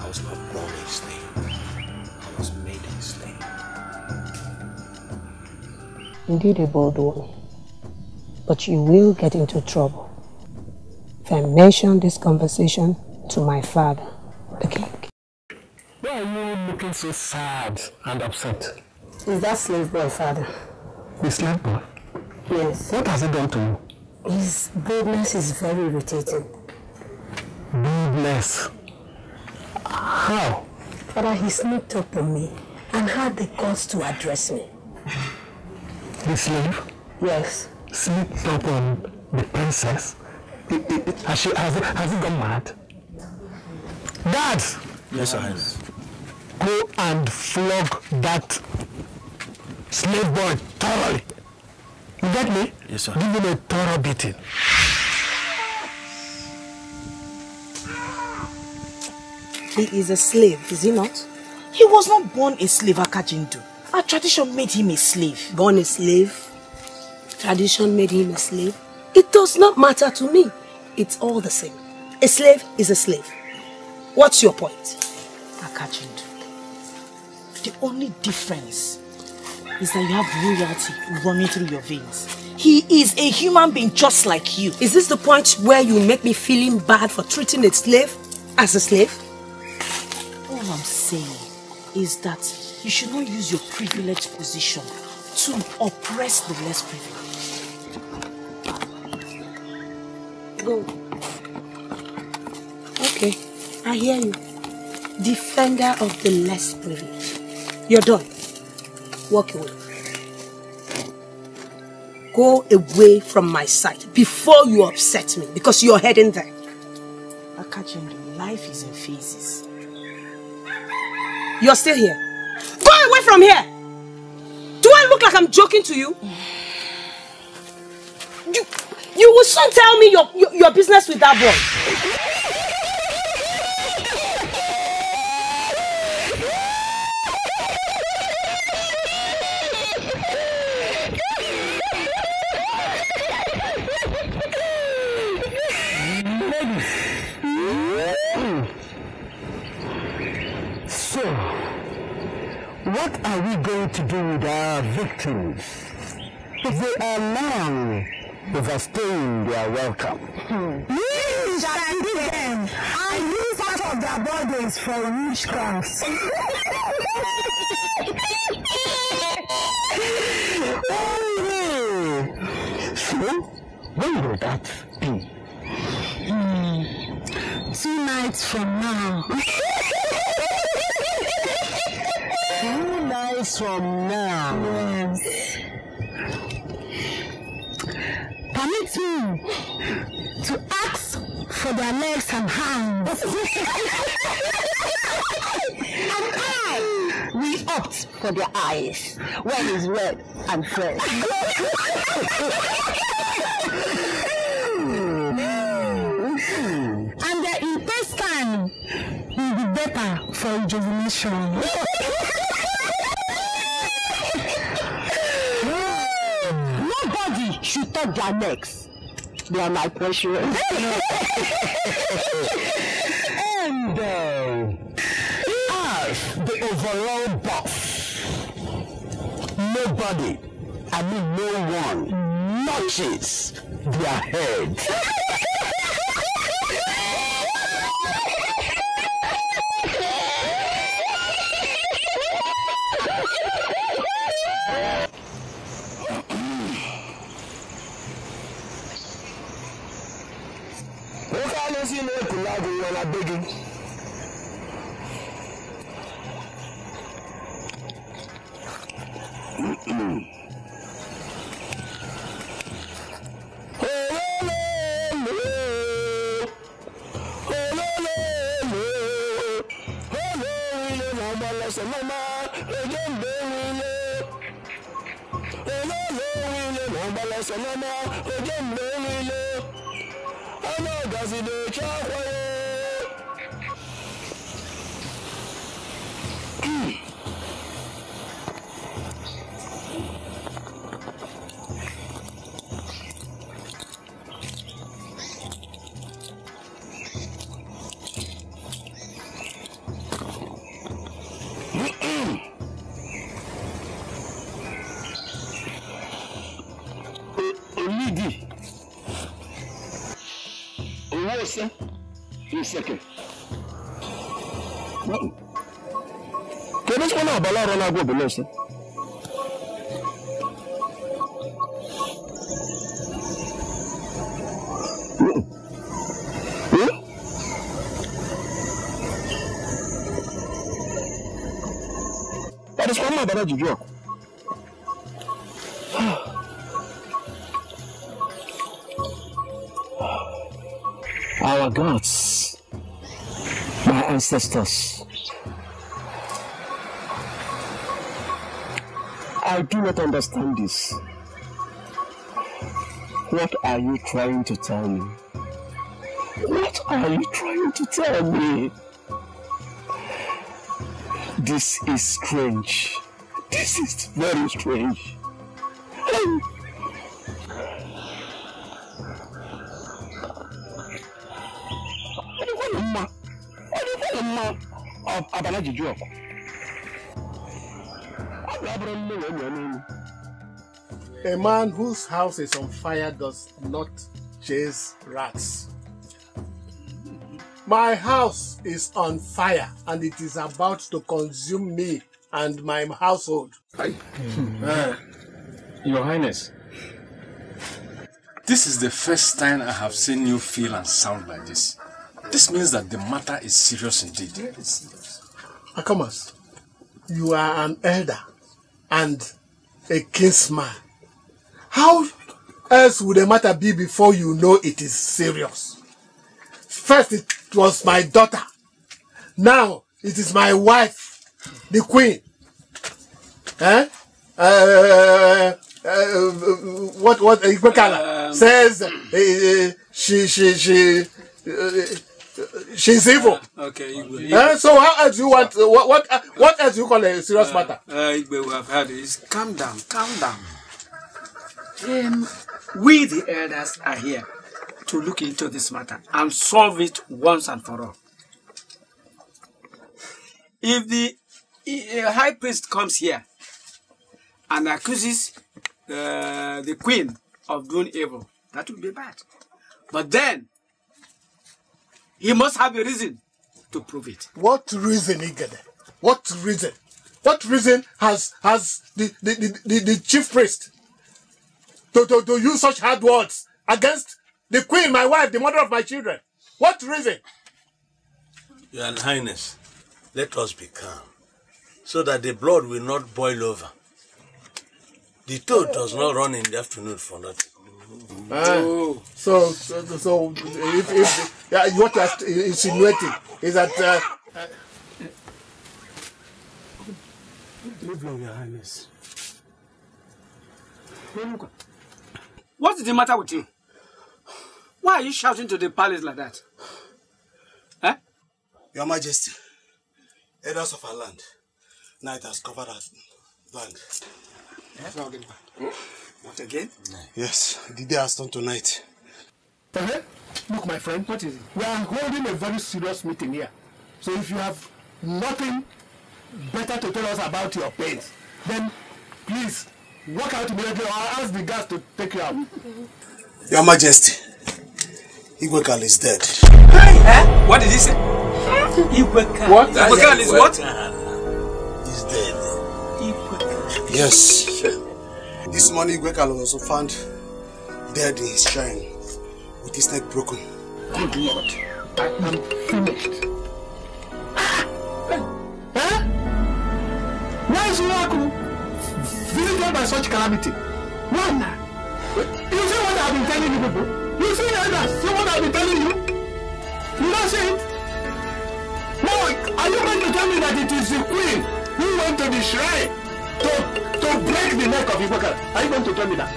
I was not born a slave. I was made a slave. Indeed a bold one. But you will get into trouble. If I mention this conversation to my father, the king. Why are you looking so sad and upset? Is that slave boy, father? The slave boy? Yes. What has he done to you? His boldness is very irritating. Boldness? How? Father, he sneaked up on me and had the guts to address me. The slave? Yes. Sneaked up on the princess? Has he gone mad? Dad! Yes, Your Highness. Go and flog that slave boy thoroughly. You get me? Yes, sir. Give him a thorough beating. He is a slave, is he not? He was not born a slave, Akajindu. Our tradition made him a slave. Born a slave? Tradition made him a slave? It does not matter to me. It's all the same. A slave is a slave. What's your point? Akajindu, the only difference is that you have royalty running through your veins. He is a human being just like you. Is this the point where you make me feeling bad for treating a slave as a slave? All I'm saying is that you should not use your privileged position to oppress the less privileged. Go. Okay, I hear you. Defender of the less privileged. You're done. Walk away. Go away from my sight before you upset me, because you're heading there. Akajindu, life is in phases. You're still here. Go away from here! look like I'm joking to you? You will soon tell me your business with that boy. What are we going to do with our victims if they are now overstaying their welcome? We shall kill them and use part of their bodies for witchcrafts. So, when will that be? 2 nights from now. 2 nights from now. Yes. Permit me to ask for their legs and hands. And we opt for their eyes when it's red and fresh. And their intestine will be better for rejuvenation. Should touch their necks. They are my precious. And as the overall boss, nobody, I mean no one, notches their head. Second. This one I that is one about you drop. Our gods. Ancestors, I do not understand this. What are you trying to tell me? What are you trying to tell me? This is strange. This is very strange. A man whose house is on fire does not chase rats. My house is on fire and it is about to consume me and my household. Your Highness, this is the first time I have seen you feel and sound like this. This means that the matter is serious indeed. Akamas, you are an elder and a kinsman. How else would the matter be before you know it is serious? First it was my daughter. Now it is my wife, the queen. what Igwekala says, she's evil. Okay. So how else do you want? What else do you call a serious matter? Igwe, we have heard this. Calm down. We the elders are here to look into this matter and solve it once and for all. If the high priest comes here and accuses the queen of doing evil, that would be bad. But then he must have a reason to prove it. What reason, Igede? What reason? What reason has the chief priest to use such hard words against the queen, my wife, the mother of my children? What reason? Your Highness, let us be calm, so that the blood will not boil over. The toad does not run in the afternoon for nothing. So if what you're insinuating is that... Live long, Your Highness. What is the matter with you? Why are you shouting to the palace like that? Huh? Your Majesty, elders of our land, night has covered our land. Huh? What again? No. Yes, the day has turned to night. Uh-huh. Look, my friend, what is it? We are holding a very serious meeting here. So if you have nothing better to tell us about your pains, then please walk out immediately or ask the guards to take you out. Your Majesty, Igwekala is dead. Hey! Huh? What did he say? Igwekala. What? Igwekala is what? He's dead. Igwekala. Yes. This morning, Igwekala was also found dead in his shrine with his neck broken. Good Lord, I am finished. Huh? Why is Umuako visited by such calamity? Why not? You see what I've been telling you people? You see that? See what I've been telling you? You don't see it? No, are you going to tell me that it is the queen who went to the shrine to break the neck of Igwekala? Are you going to tell me that?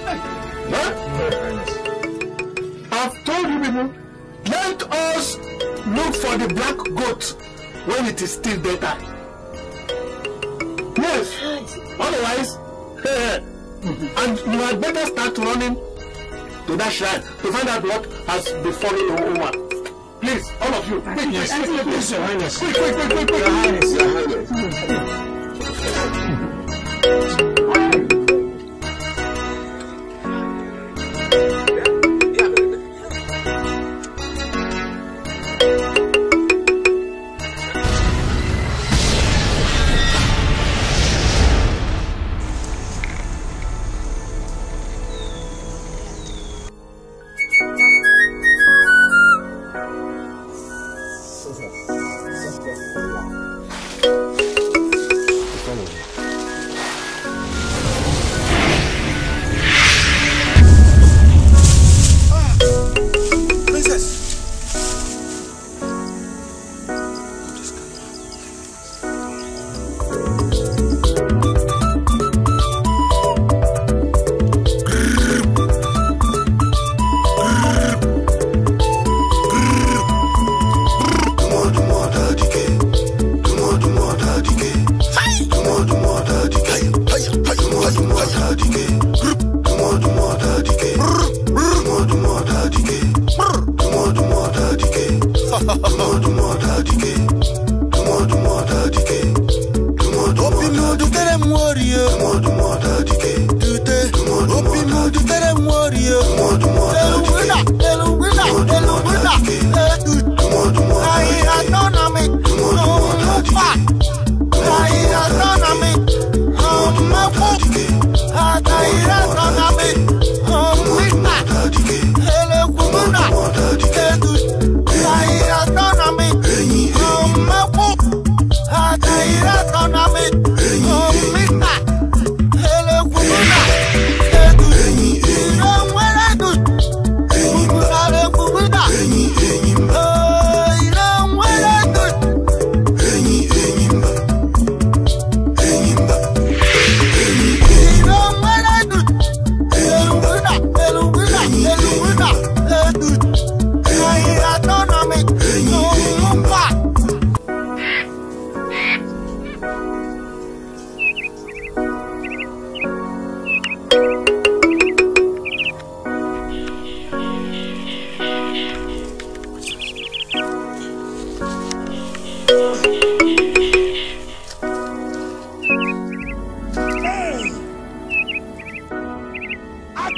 Huh? I've told you people, let us look for the black goat when it is still daytime. Yes, otherwise, and you had better start running to that shrine to find out what has befallen Momoa. Please, all of you, please, Your Highness. Quick, Your Highness,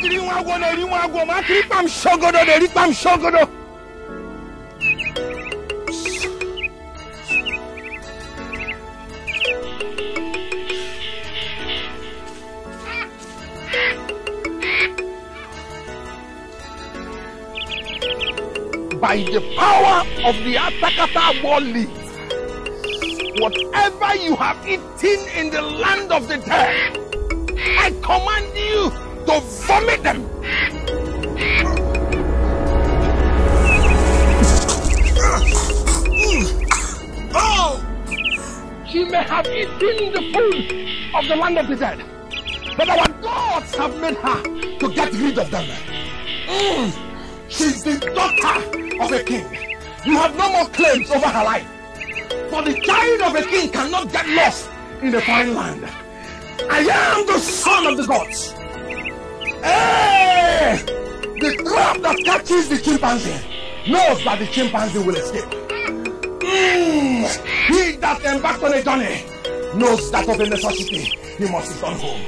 By the power of the Atakata War League, whatever you have eaten in the land of the dead, I command you to vomit them. Oh! You may have eaten the food of the land of the dead, but our gods have made her to get rid of them. She's the daughter of a king. You have no more claims over her life. For the child of a king cannot get lost in a foreign land. I am the son of the gods. Hey! The trap that catches the chimpanzee knows that the chimpanzee will escape. He that embarks on a journey knows that of a necessity he must return home.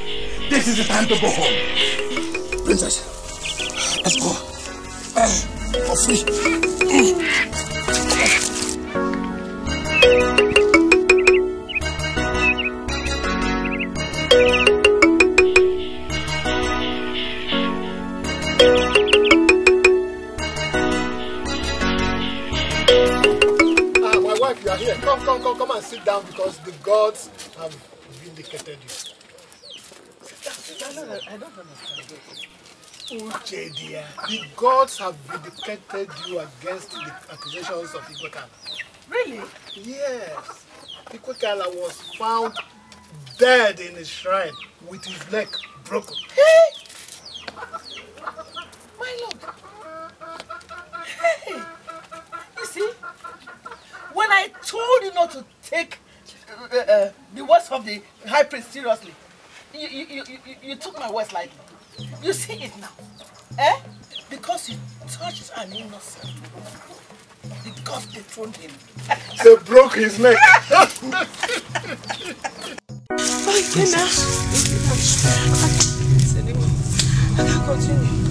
This is the time to go home. Princess, let's go. For free. My wife, you are here. Come and sit down because the gods have vindicated you. I don't understand. Uche, dear, the gods have vindicated you against the accusations of Igwekala. Really? Yes. Igwekala was found dead in his shrine with his neck broken. Hey! My lord. Hey! You see? When I told you not to take the words of the high priest seriously, you took my words lightly. You see it now, eh? Because he touched an innocent. The gods dethroned him. They broke his neck. Oh, Ikenna. I can continue.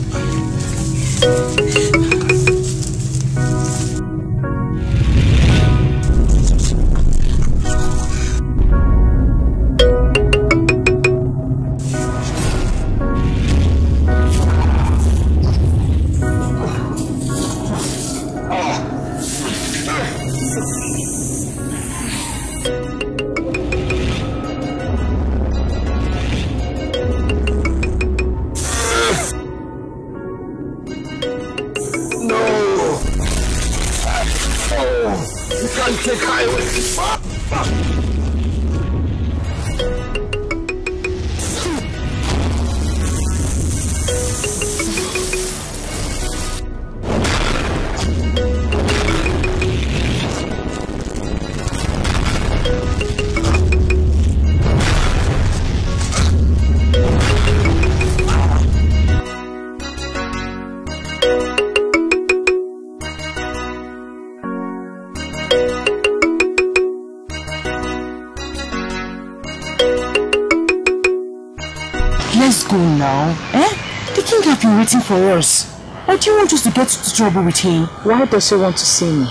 For us. Why do you want us to get into trouble with him? Why does he want to see me?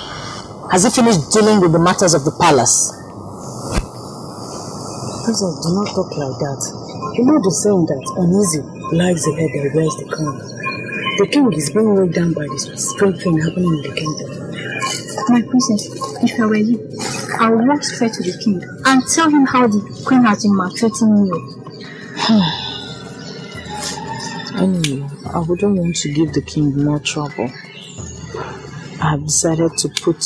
Has he finished dealing with the matters of the palace? Princess, do not talk like that. You know the saying that uneasy lies the head that wears the crown. The king is being weighed down by this strange thing happening in the kingdom. My princess, if I were you, I would walk straight to the king and tell him how the queen has been maltreating you. Anyway, I wouldn't want to give the king more trouble. I have decided to put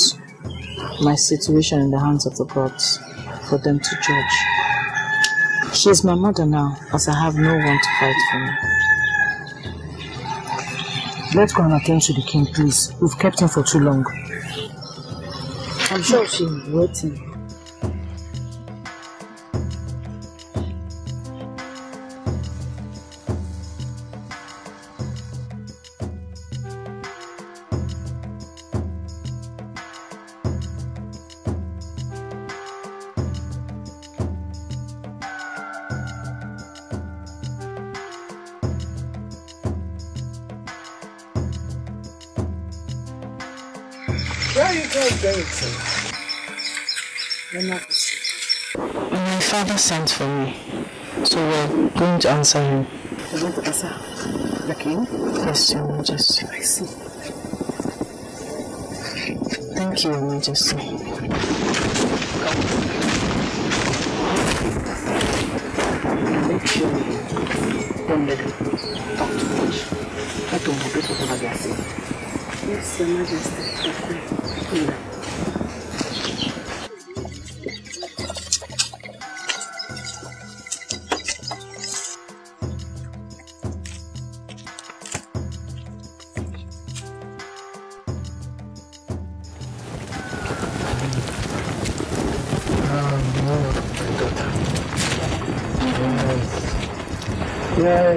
my situation in the hands of the gods for them to judge. She is my mother now, as I have no one to fight for me. Let's go and attend to the king, please. We've kept him for too long. I'm sure she is waiting. Where are you guys going to? You're not mistaken. My father sent for me, so we're going to answer him. You're going to answer the king? Yes, Your Majesty. I see. Thank you, Your Majesty. Make sure you don't let them talk too much. Try to embrace whatever they are saying. Yes, Your Majesty. Okay. Yeah,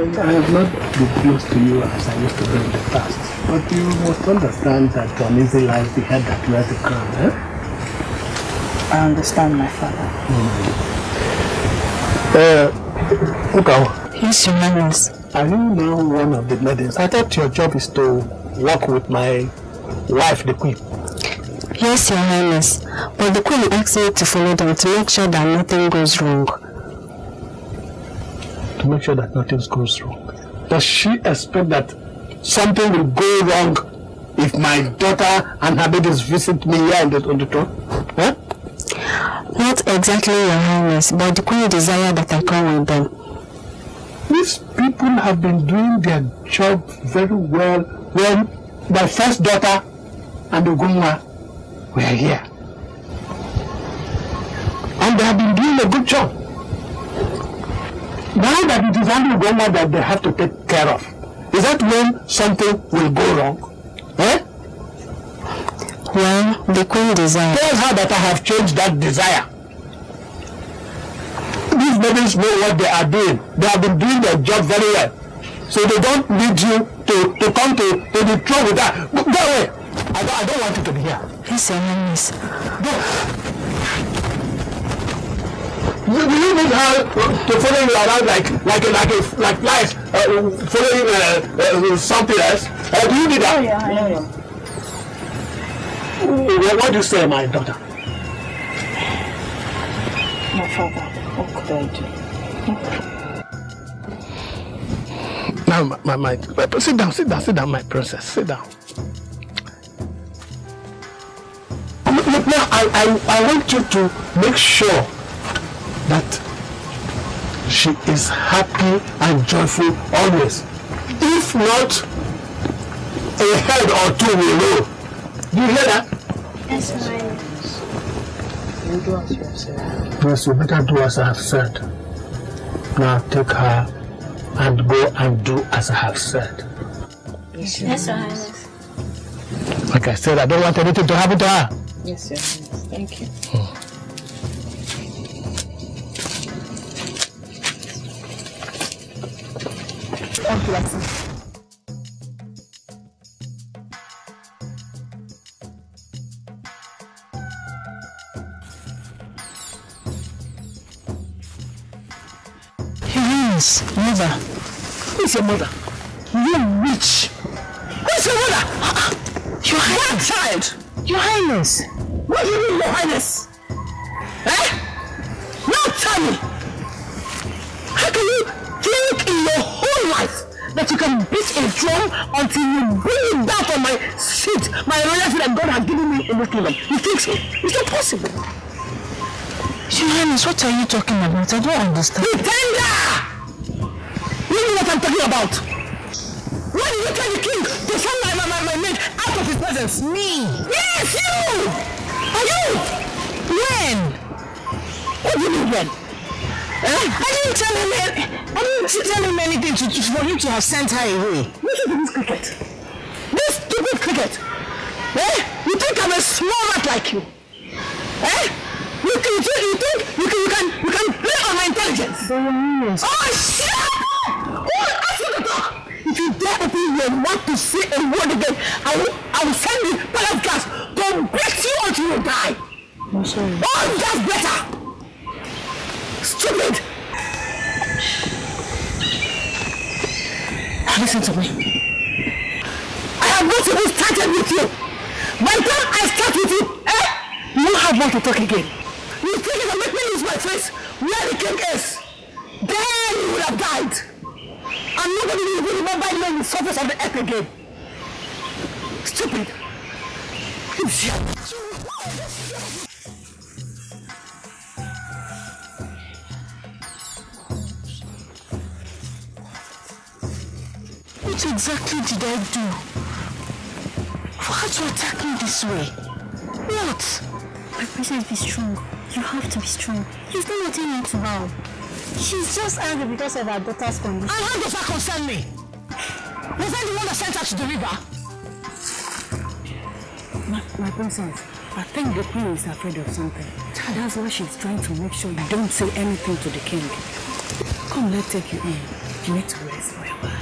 I have not been close to you as I used to be in the past. But you must understand that an easy lies the head that wears the crown, eh? I understand, my father. Okay. Yes, Your Majesty. Are you now one of the maidens? I thought your job is to work with my wife, the queen. Yes, Your Majesty. But the queen asked me to follow them to make sure that nothing goes wrong. To make sure that nothing goes wrong? Does she expect that something will go wrong if my daughter and her babies visit me here on the throne? Huh? Not exactly, Your Highness, but the Queen desire that I come with them. These people have been doing their job very well when my first daughter and Ugunwa were here. And they have been doing a good job. Now that it is only Ugunwa that they have to take care of, is that when something will go wrong? Eh? Well, the queen desires. Tell her that I have changed that desire. These babies know what they are doing. They have been doing their job very well. So they don't need you to come to the throne with that. Go away. I don't want you to be here. Yes, Your Highness. Go. You need her to follow you around like lies, following something else. Do you need that? Yeah. What do you say, my daughter? My father, what could I do? Now, my sit down, my princess, sit down. Look, now I want you to make sure that she is happy and joyful always. If not, a head or two will roll. Do you hear that? Yes, Your Highness. You do as you have said. Yes, you better do as I have said. Now take her and go and do as I have said. Yes, Your Highness. Like I said, I don't want anything to happen to her. Yes, Your Highness. Thank you. Yes, mother. Who is your mother? You witch. Who is your mother? Your Highness. What child? Your Highness. What do you mean, Your Highness? Eh? Now tell me. How can you think in your whole life that you can beat a drum until you bring it down from my seat, my royal seat that God has given me in this kingdom? You think so? It's not possible. Your Highness, what are you talking about? I don't understand. Pretender! You know what I'm talking about. Why did you tell the king to send my maid out of his presence? Me? Yes, you! Are you? When? What do you mean when? I didn't tell him anything for you to have sent her away. Listen to this cricket. This stupid cricket. Eh? You think I'm a small rat like you? Eh? You think you can play on my intelligence? Oh, shit! Who will ask you to talk? If you dare open your mouth to say a word again, I will send you pellet gas to beat you until you die. I'm sorry. Oh, that's better! Stupid! Listen to me. I have not even started with you. By the time I start with you, you don't have one to talk again. You think if I make me lose my face where the king is, then you would have died. And nobody will remember you on the surface of the earth again. Stupid. What exactly did I do? Why did you attack me this way? What? My presence is strong. You have to be strong. You've done nothing wrong to her. She's just angry because of her daughter's condition. And how does that concern me? Was I the one that sent her to the river? My princess, I think the queen is afraid of something. That's why she's trying to make sure you don't say anything to the king. Come, let's take you in. You need to rest for a while.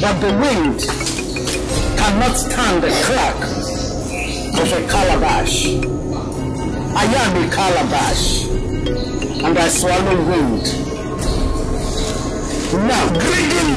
But the wind cannot stand the crack of a calabash. I am a calabash, and I swallow wind. Now, greedy!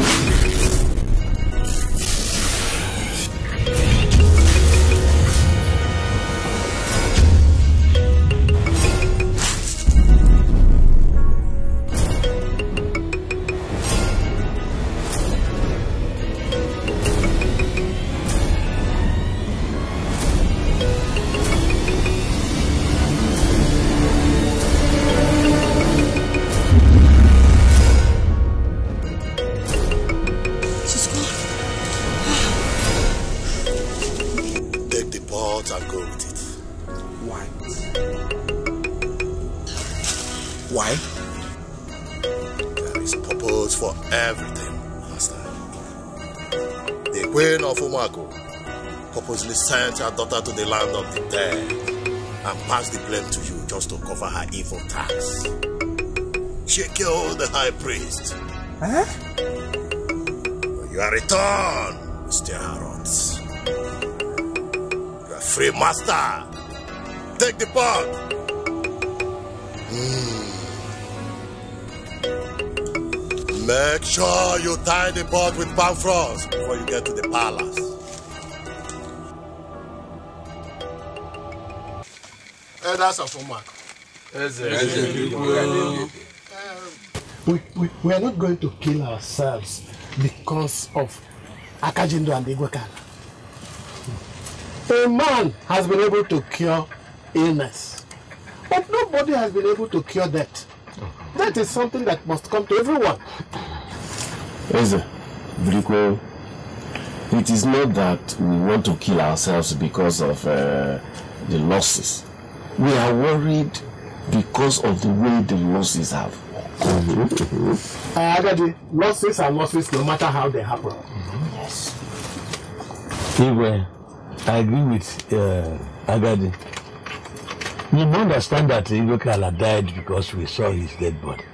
Sent her daughter to the land of the dead and passed the blame to you just to cover her evil tax. She killed the high priest. Huh? When you are returned, you steer her runs. You are free, master. Take the pot. Make sure you tie the pot with palm fronds before you get to the palace. That's a form. We are not going to kill ourselves because of Akajindu and Igwekala. A man has been able to cure illness, but nobody has been able to cure death. That is something that must come to everyone. It is not that we want to kill ourselves because of the losses. We are worried because of the way the losses have. The losses are losses no matter how they happen. Yes. Anyway, I agree with Agadi. We don't understand that Igwekala died because we saw his dead body.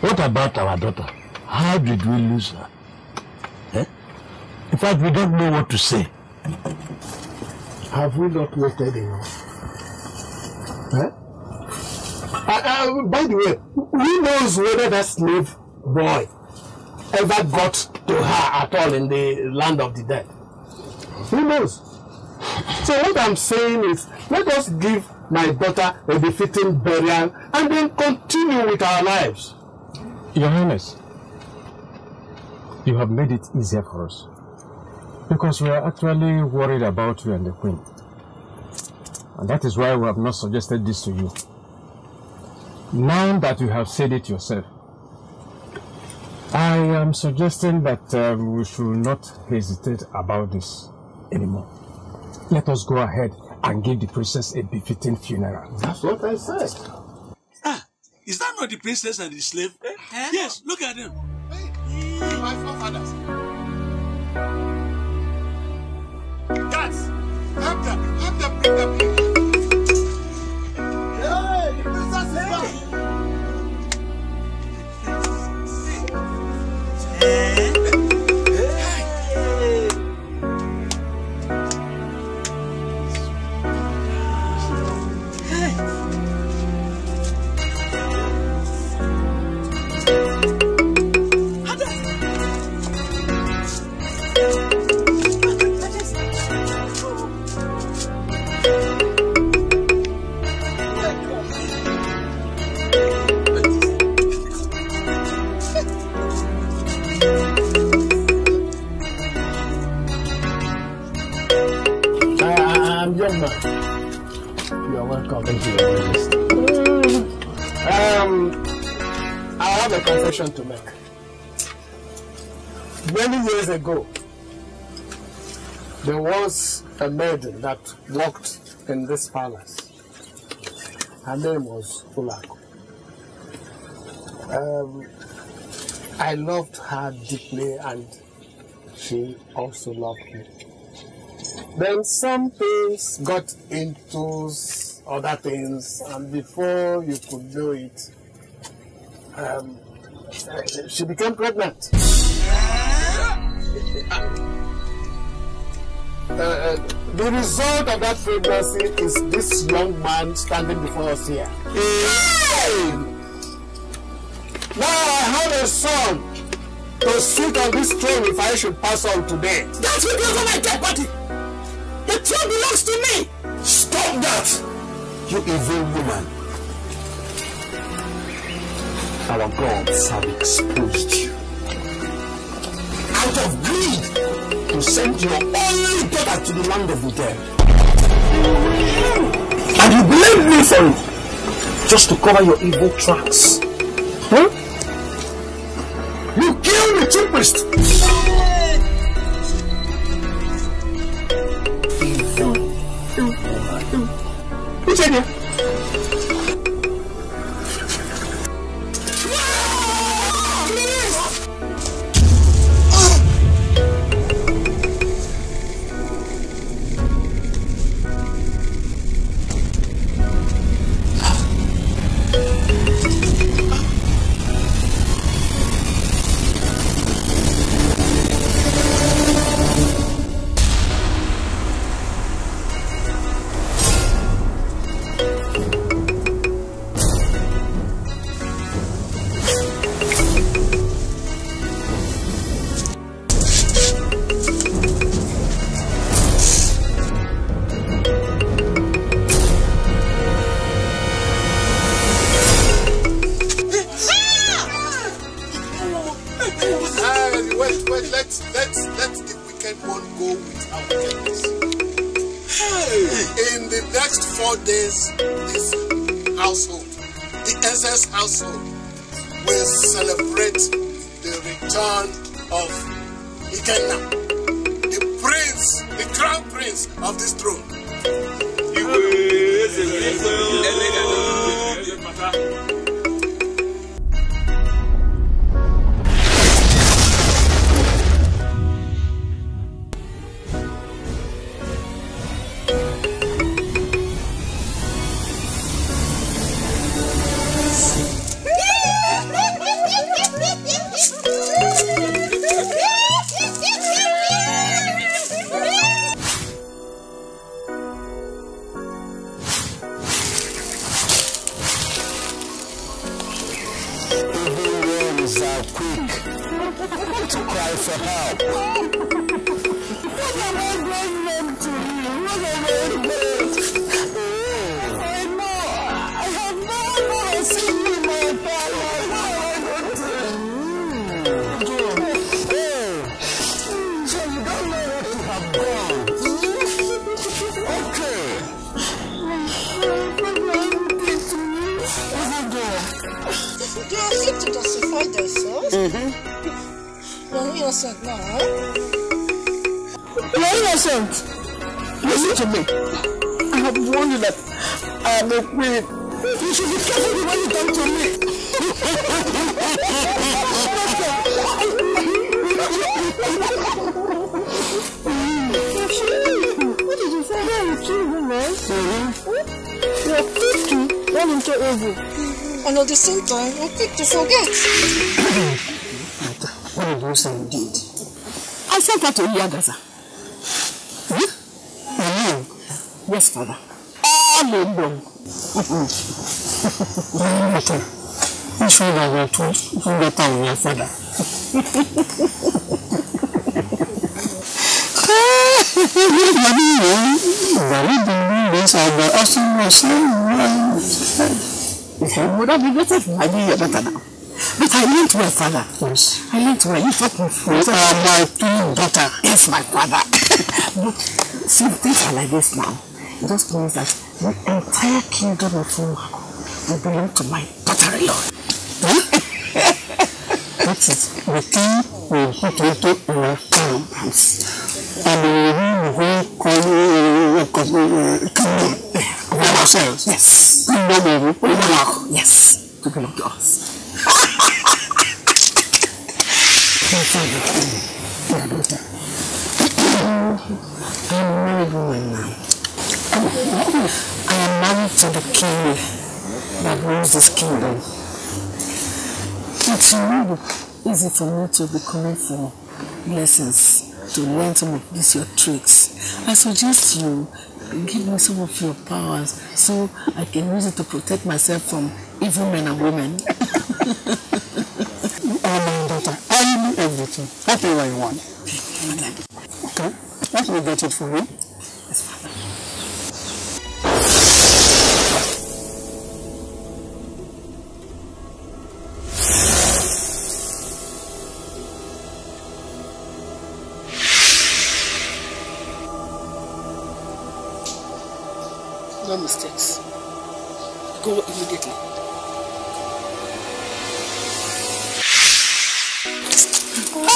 What about our daughter? How did we lose her? Eh? In fact, we don't know what to say. Have we not waited enough? Huh? By the way, who knows whether that slave boy ever got to her at all in the land of the dead? Who knows? So what I'm saying is, let us give my daughter a befitting burial and then continue with our lives. Your Highness, you have made it easier for us because we are actually worried about you and the Queen. And that is why we have not suggested this to you. Now that you have said it yourself, I am suggesting that we should not hesitate about this anymore. Let us go ahead and give the princess a befitting funeral. That's what I said. Ah, is that not the princess and the slave? Eh? Yes, look at them. Hey, my forefathers. Guys, help them, bring them in. Hey, the princess is back. Hey. I have a confession to make. Many years ago, there was a maiden that walked in this palace. Her name was Umuako. I loved her deeply and she also loved me. Then some things got into other things, and before you could do it, she became pregnant. The result of that pregnancy is this young man standing before us here. Hey! Now I have a son to sit on this throne if I should pass on today. That's what you're going to take, buddy. The throne belongs to me. Stop that! You evil woman. Our gods have exposed you. Out of greed, to send your only daughter to the land of the dead. And you blame me for it, just to cover your evil tracks. Huh? You killed the cheapest. Listen to me. I have warned you that I am a queen. You should be careful when you come to me. What did you say? There were two women. Your people went into evil. And at the same time, you're quick to forget. What of those I did? I sent her to Iyagaze. Hmm? Yes, Father. All alone. You should have told me your father. It would have been better if I knew your better now. But I learned to my father. Yes. I learned to my food. My twin daughter. Yes, my father. But see, things are like this now. It just means that the entire kingdom of Umuako will belong to my daughter-in-law. Huh? That's it. The king will put into your hands. And we will call ourselves. Yes. Kingdom of Umuako. Yes. To belong to us. I am married to the king that rules this kingdom. It's really easy for me to be coming for lessons, to learn some of these your tricks. I suggest you give me some of your powers so I can use it to protect myself from evil men and women. You are my daughter. I know everything. Whatever you want. Okay. What will get it for me? Yes, Father. No mistakes. Go immediately. Why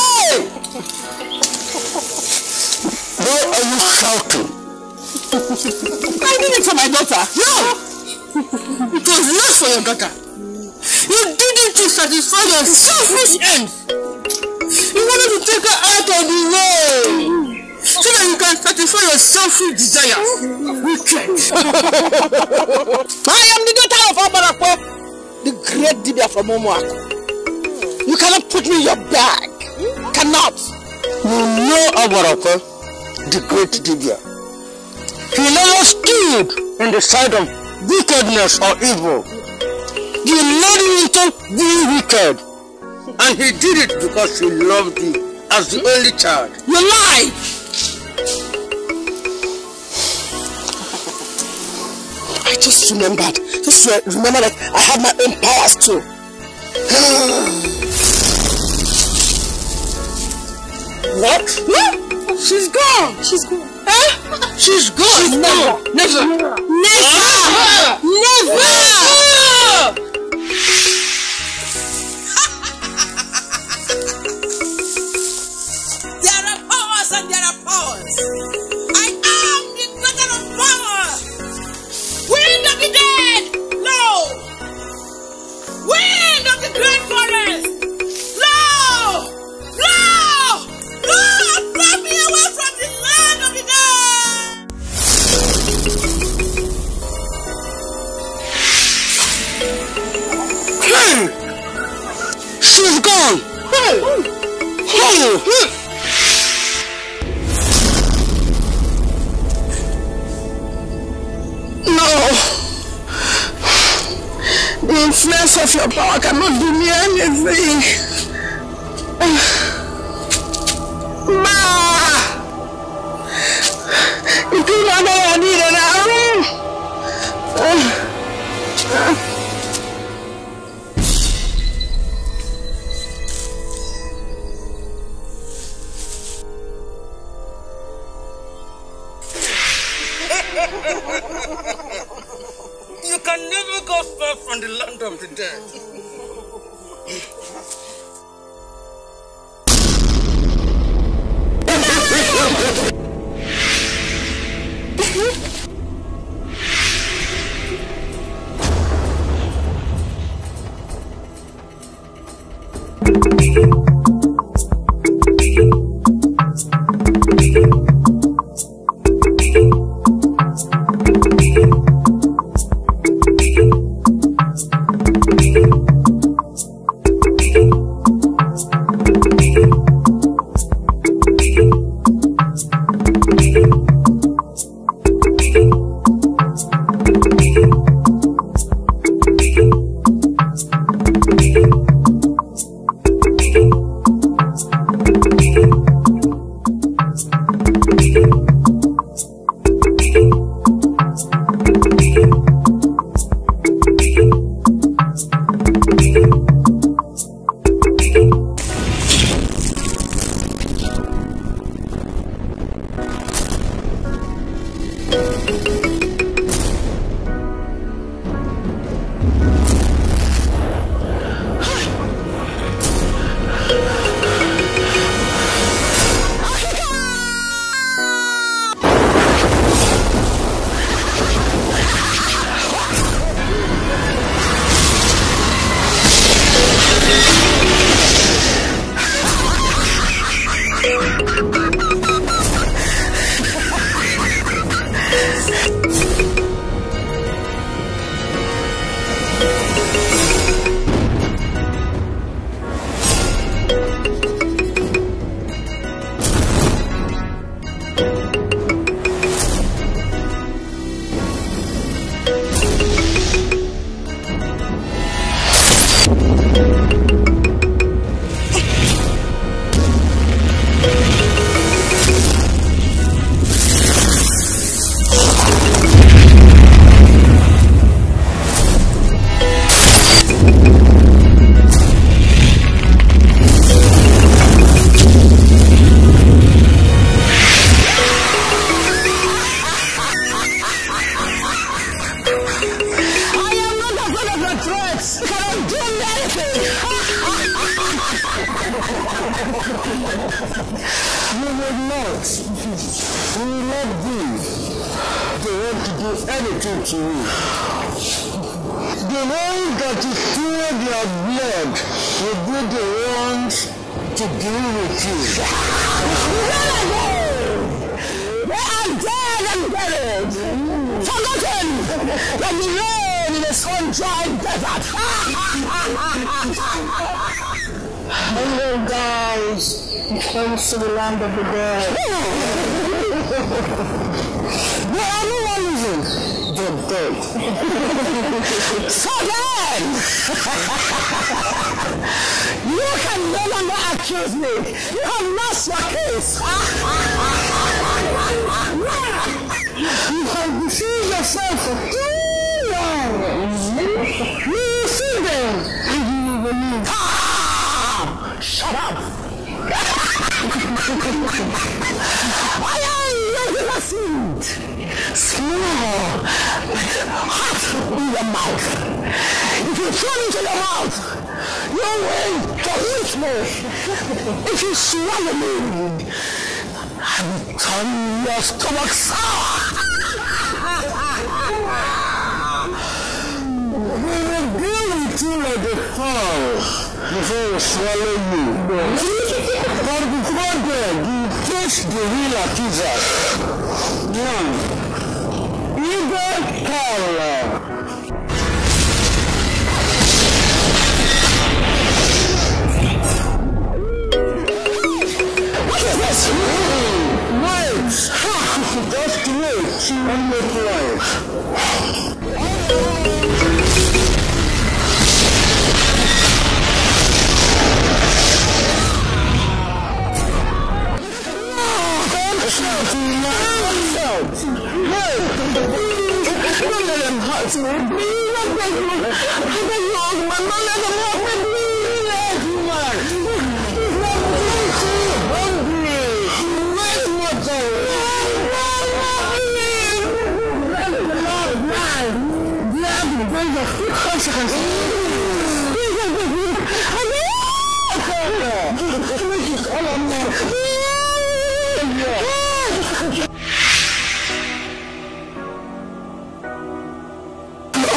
are you shouting? I did it for my daughter. No! It was not for your daughter. You did it to satisfy your selfish ends. You wanted to take her out of the way so that you can satisfy your selfish desires. Wicked. I am the daughter of Aborakwe, the great Dibia from Momoa. You cannot put me in your bag. Cannot. You know Aborakwe, the great Dibia. He never stood in the side of wickedness or evil. You led him into being wicked. And he did it because he loved you as the only child. You lied! I just remembered. Just remember that I have my own powers too. What? What? She's gone! She's gone! Huh? She's gone! She's never! Never! Never! Never! Never! Never. Never. There are powers and there are powers! I am the daughter of power! Wind of the dead! No! Wind of the great forest! She's gone! Hey! Hey! Hey! No! The influence of your power cannot do me anything! Ma! You do not know I need an arrow! You can never go far from the land of the dead.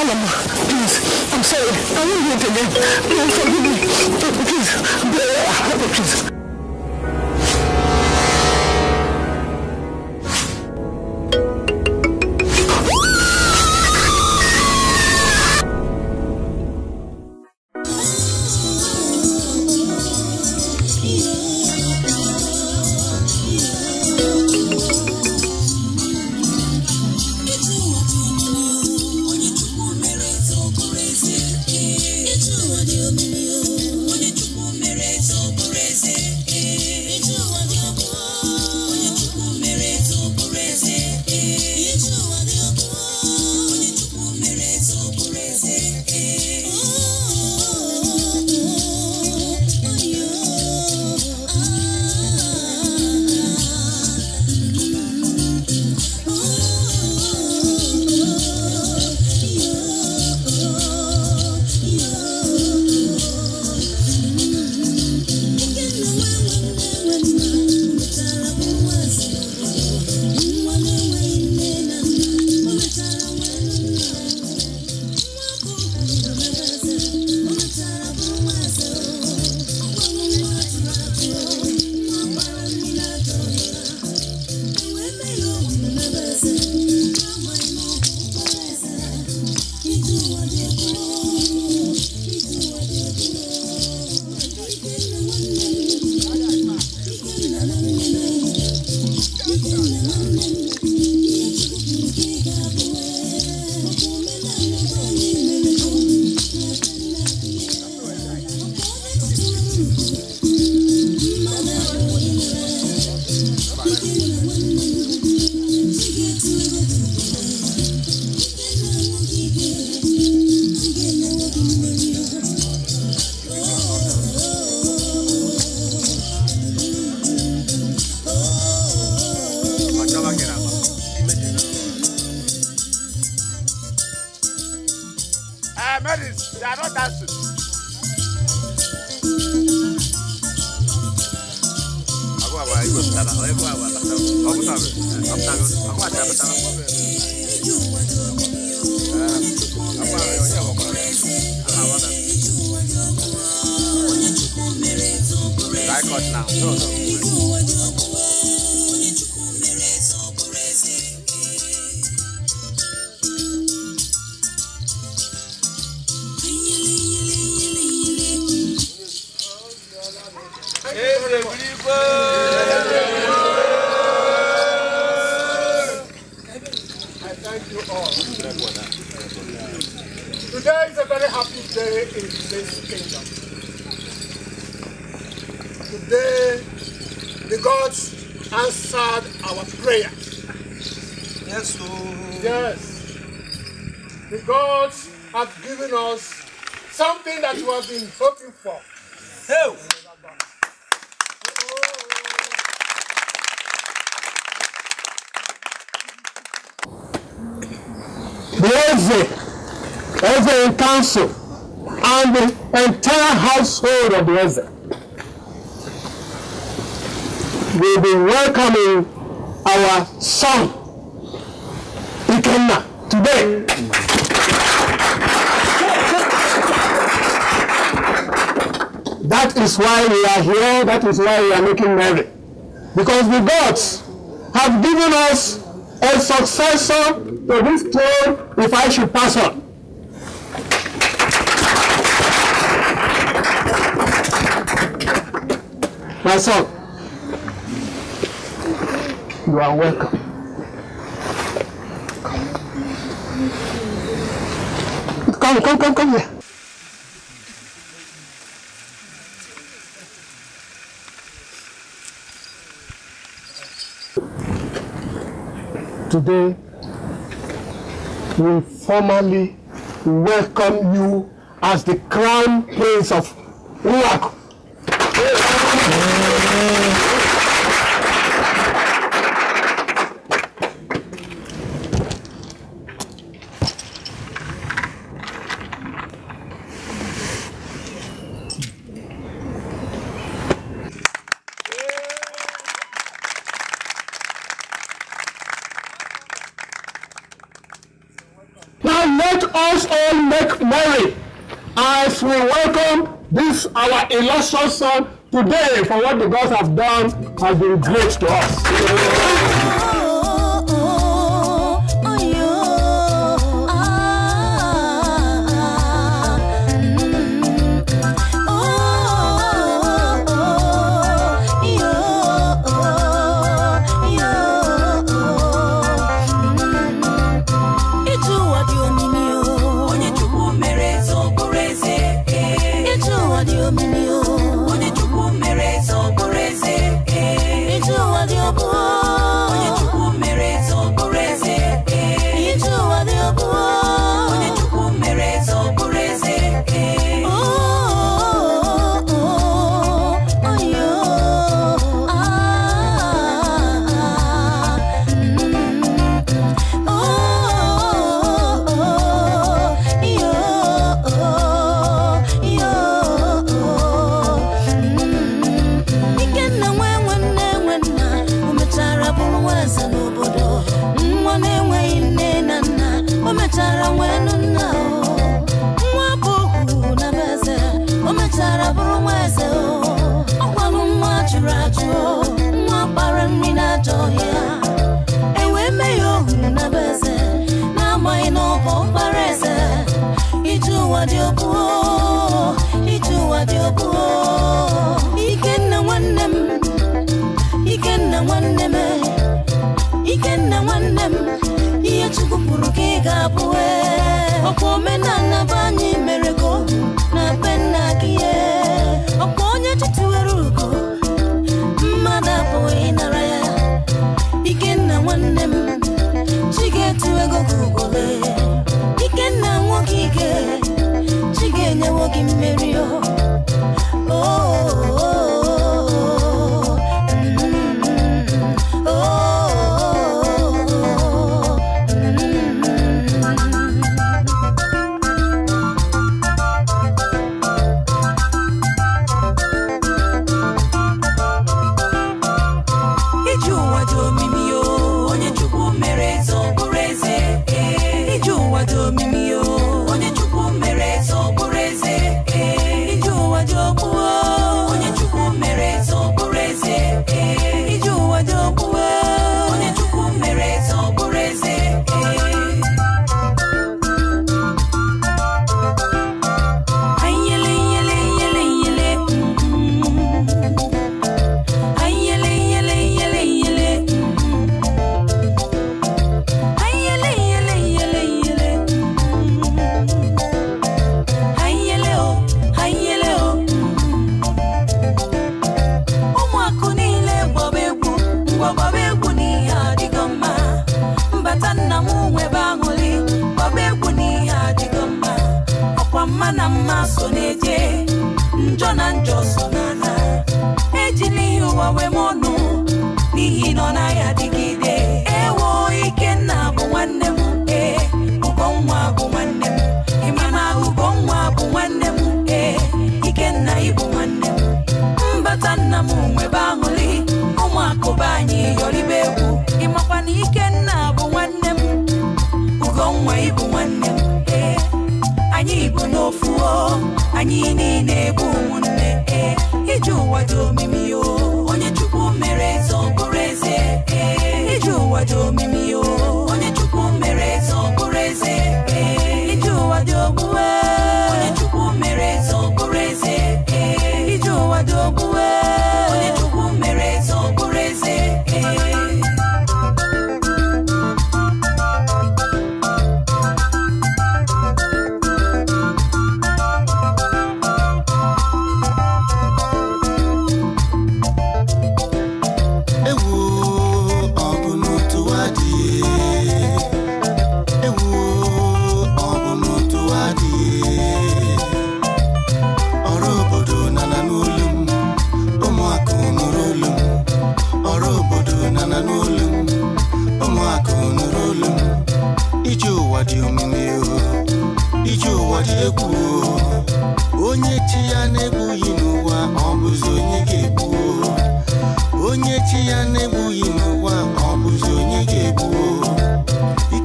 All Mama, please, I'm sorry. I won't do it again. Please forgive me. Please, please. We will be welcoming our son, Ikenna, today. That is why we are here, that is why we are making merry. Because the gods have given us a successor to this throne if I should pass on. My son, you are welcome. Come here. Today, we formally welcome you as the Crown Prince of Umuako. let us all make merry as we welcome this, our illustrious son, today for what the gods have done has been great to us.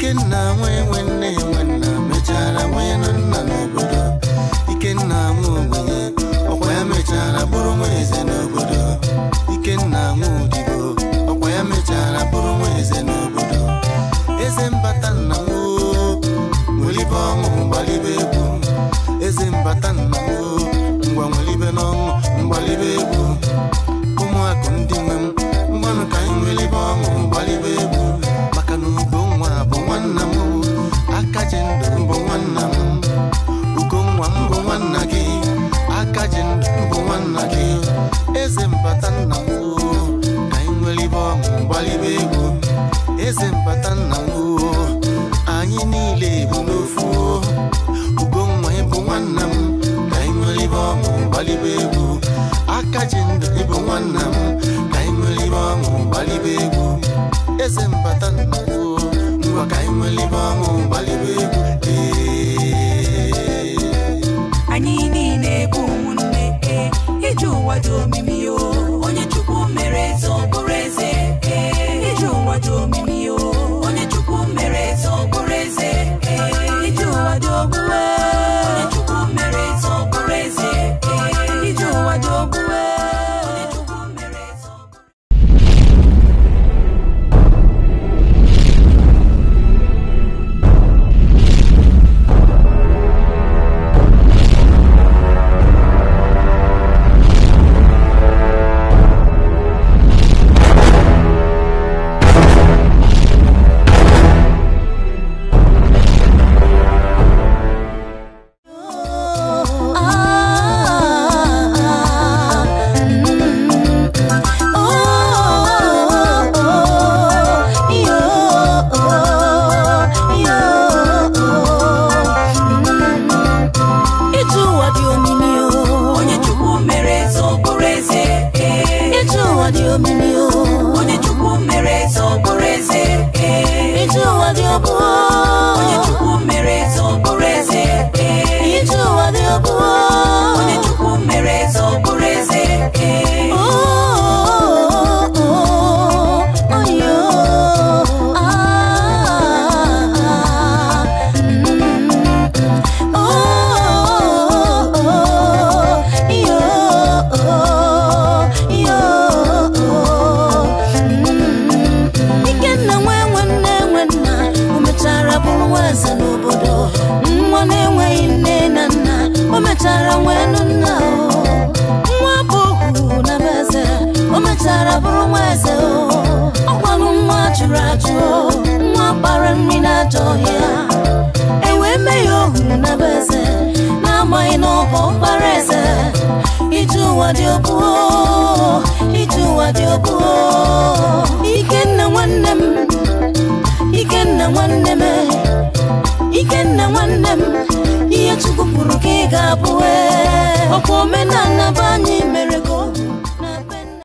Ikenna, when they went, matara wenu nao Mwabuku na beze Ometara buru mweze o Okwanu mwachuracho Mwapara nina joya Ewe meyo na beze Nama inoko pareze Ijuwa diobuo Ijuwa diobuo Ikenna wanem Ikenna waneme Ikenna wanem Iye chukupuru kigabuwe Okome na nabanyi mereko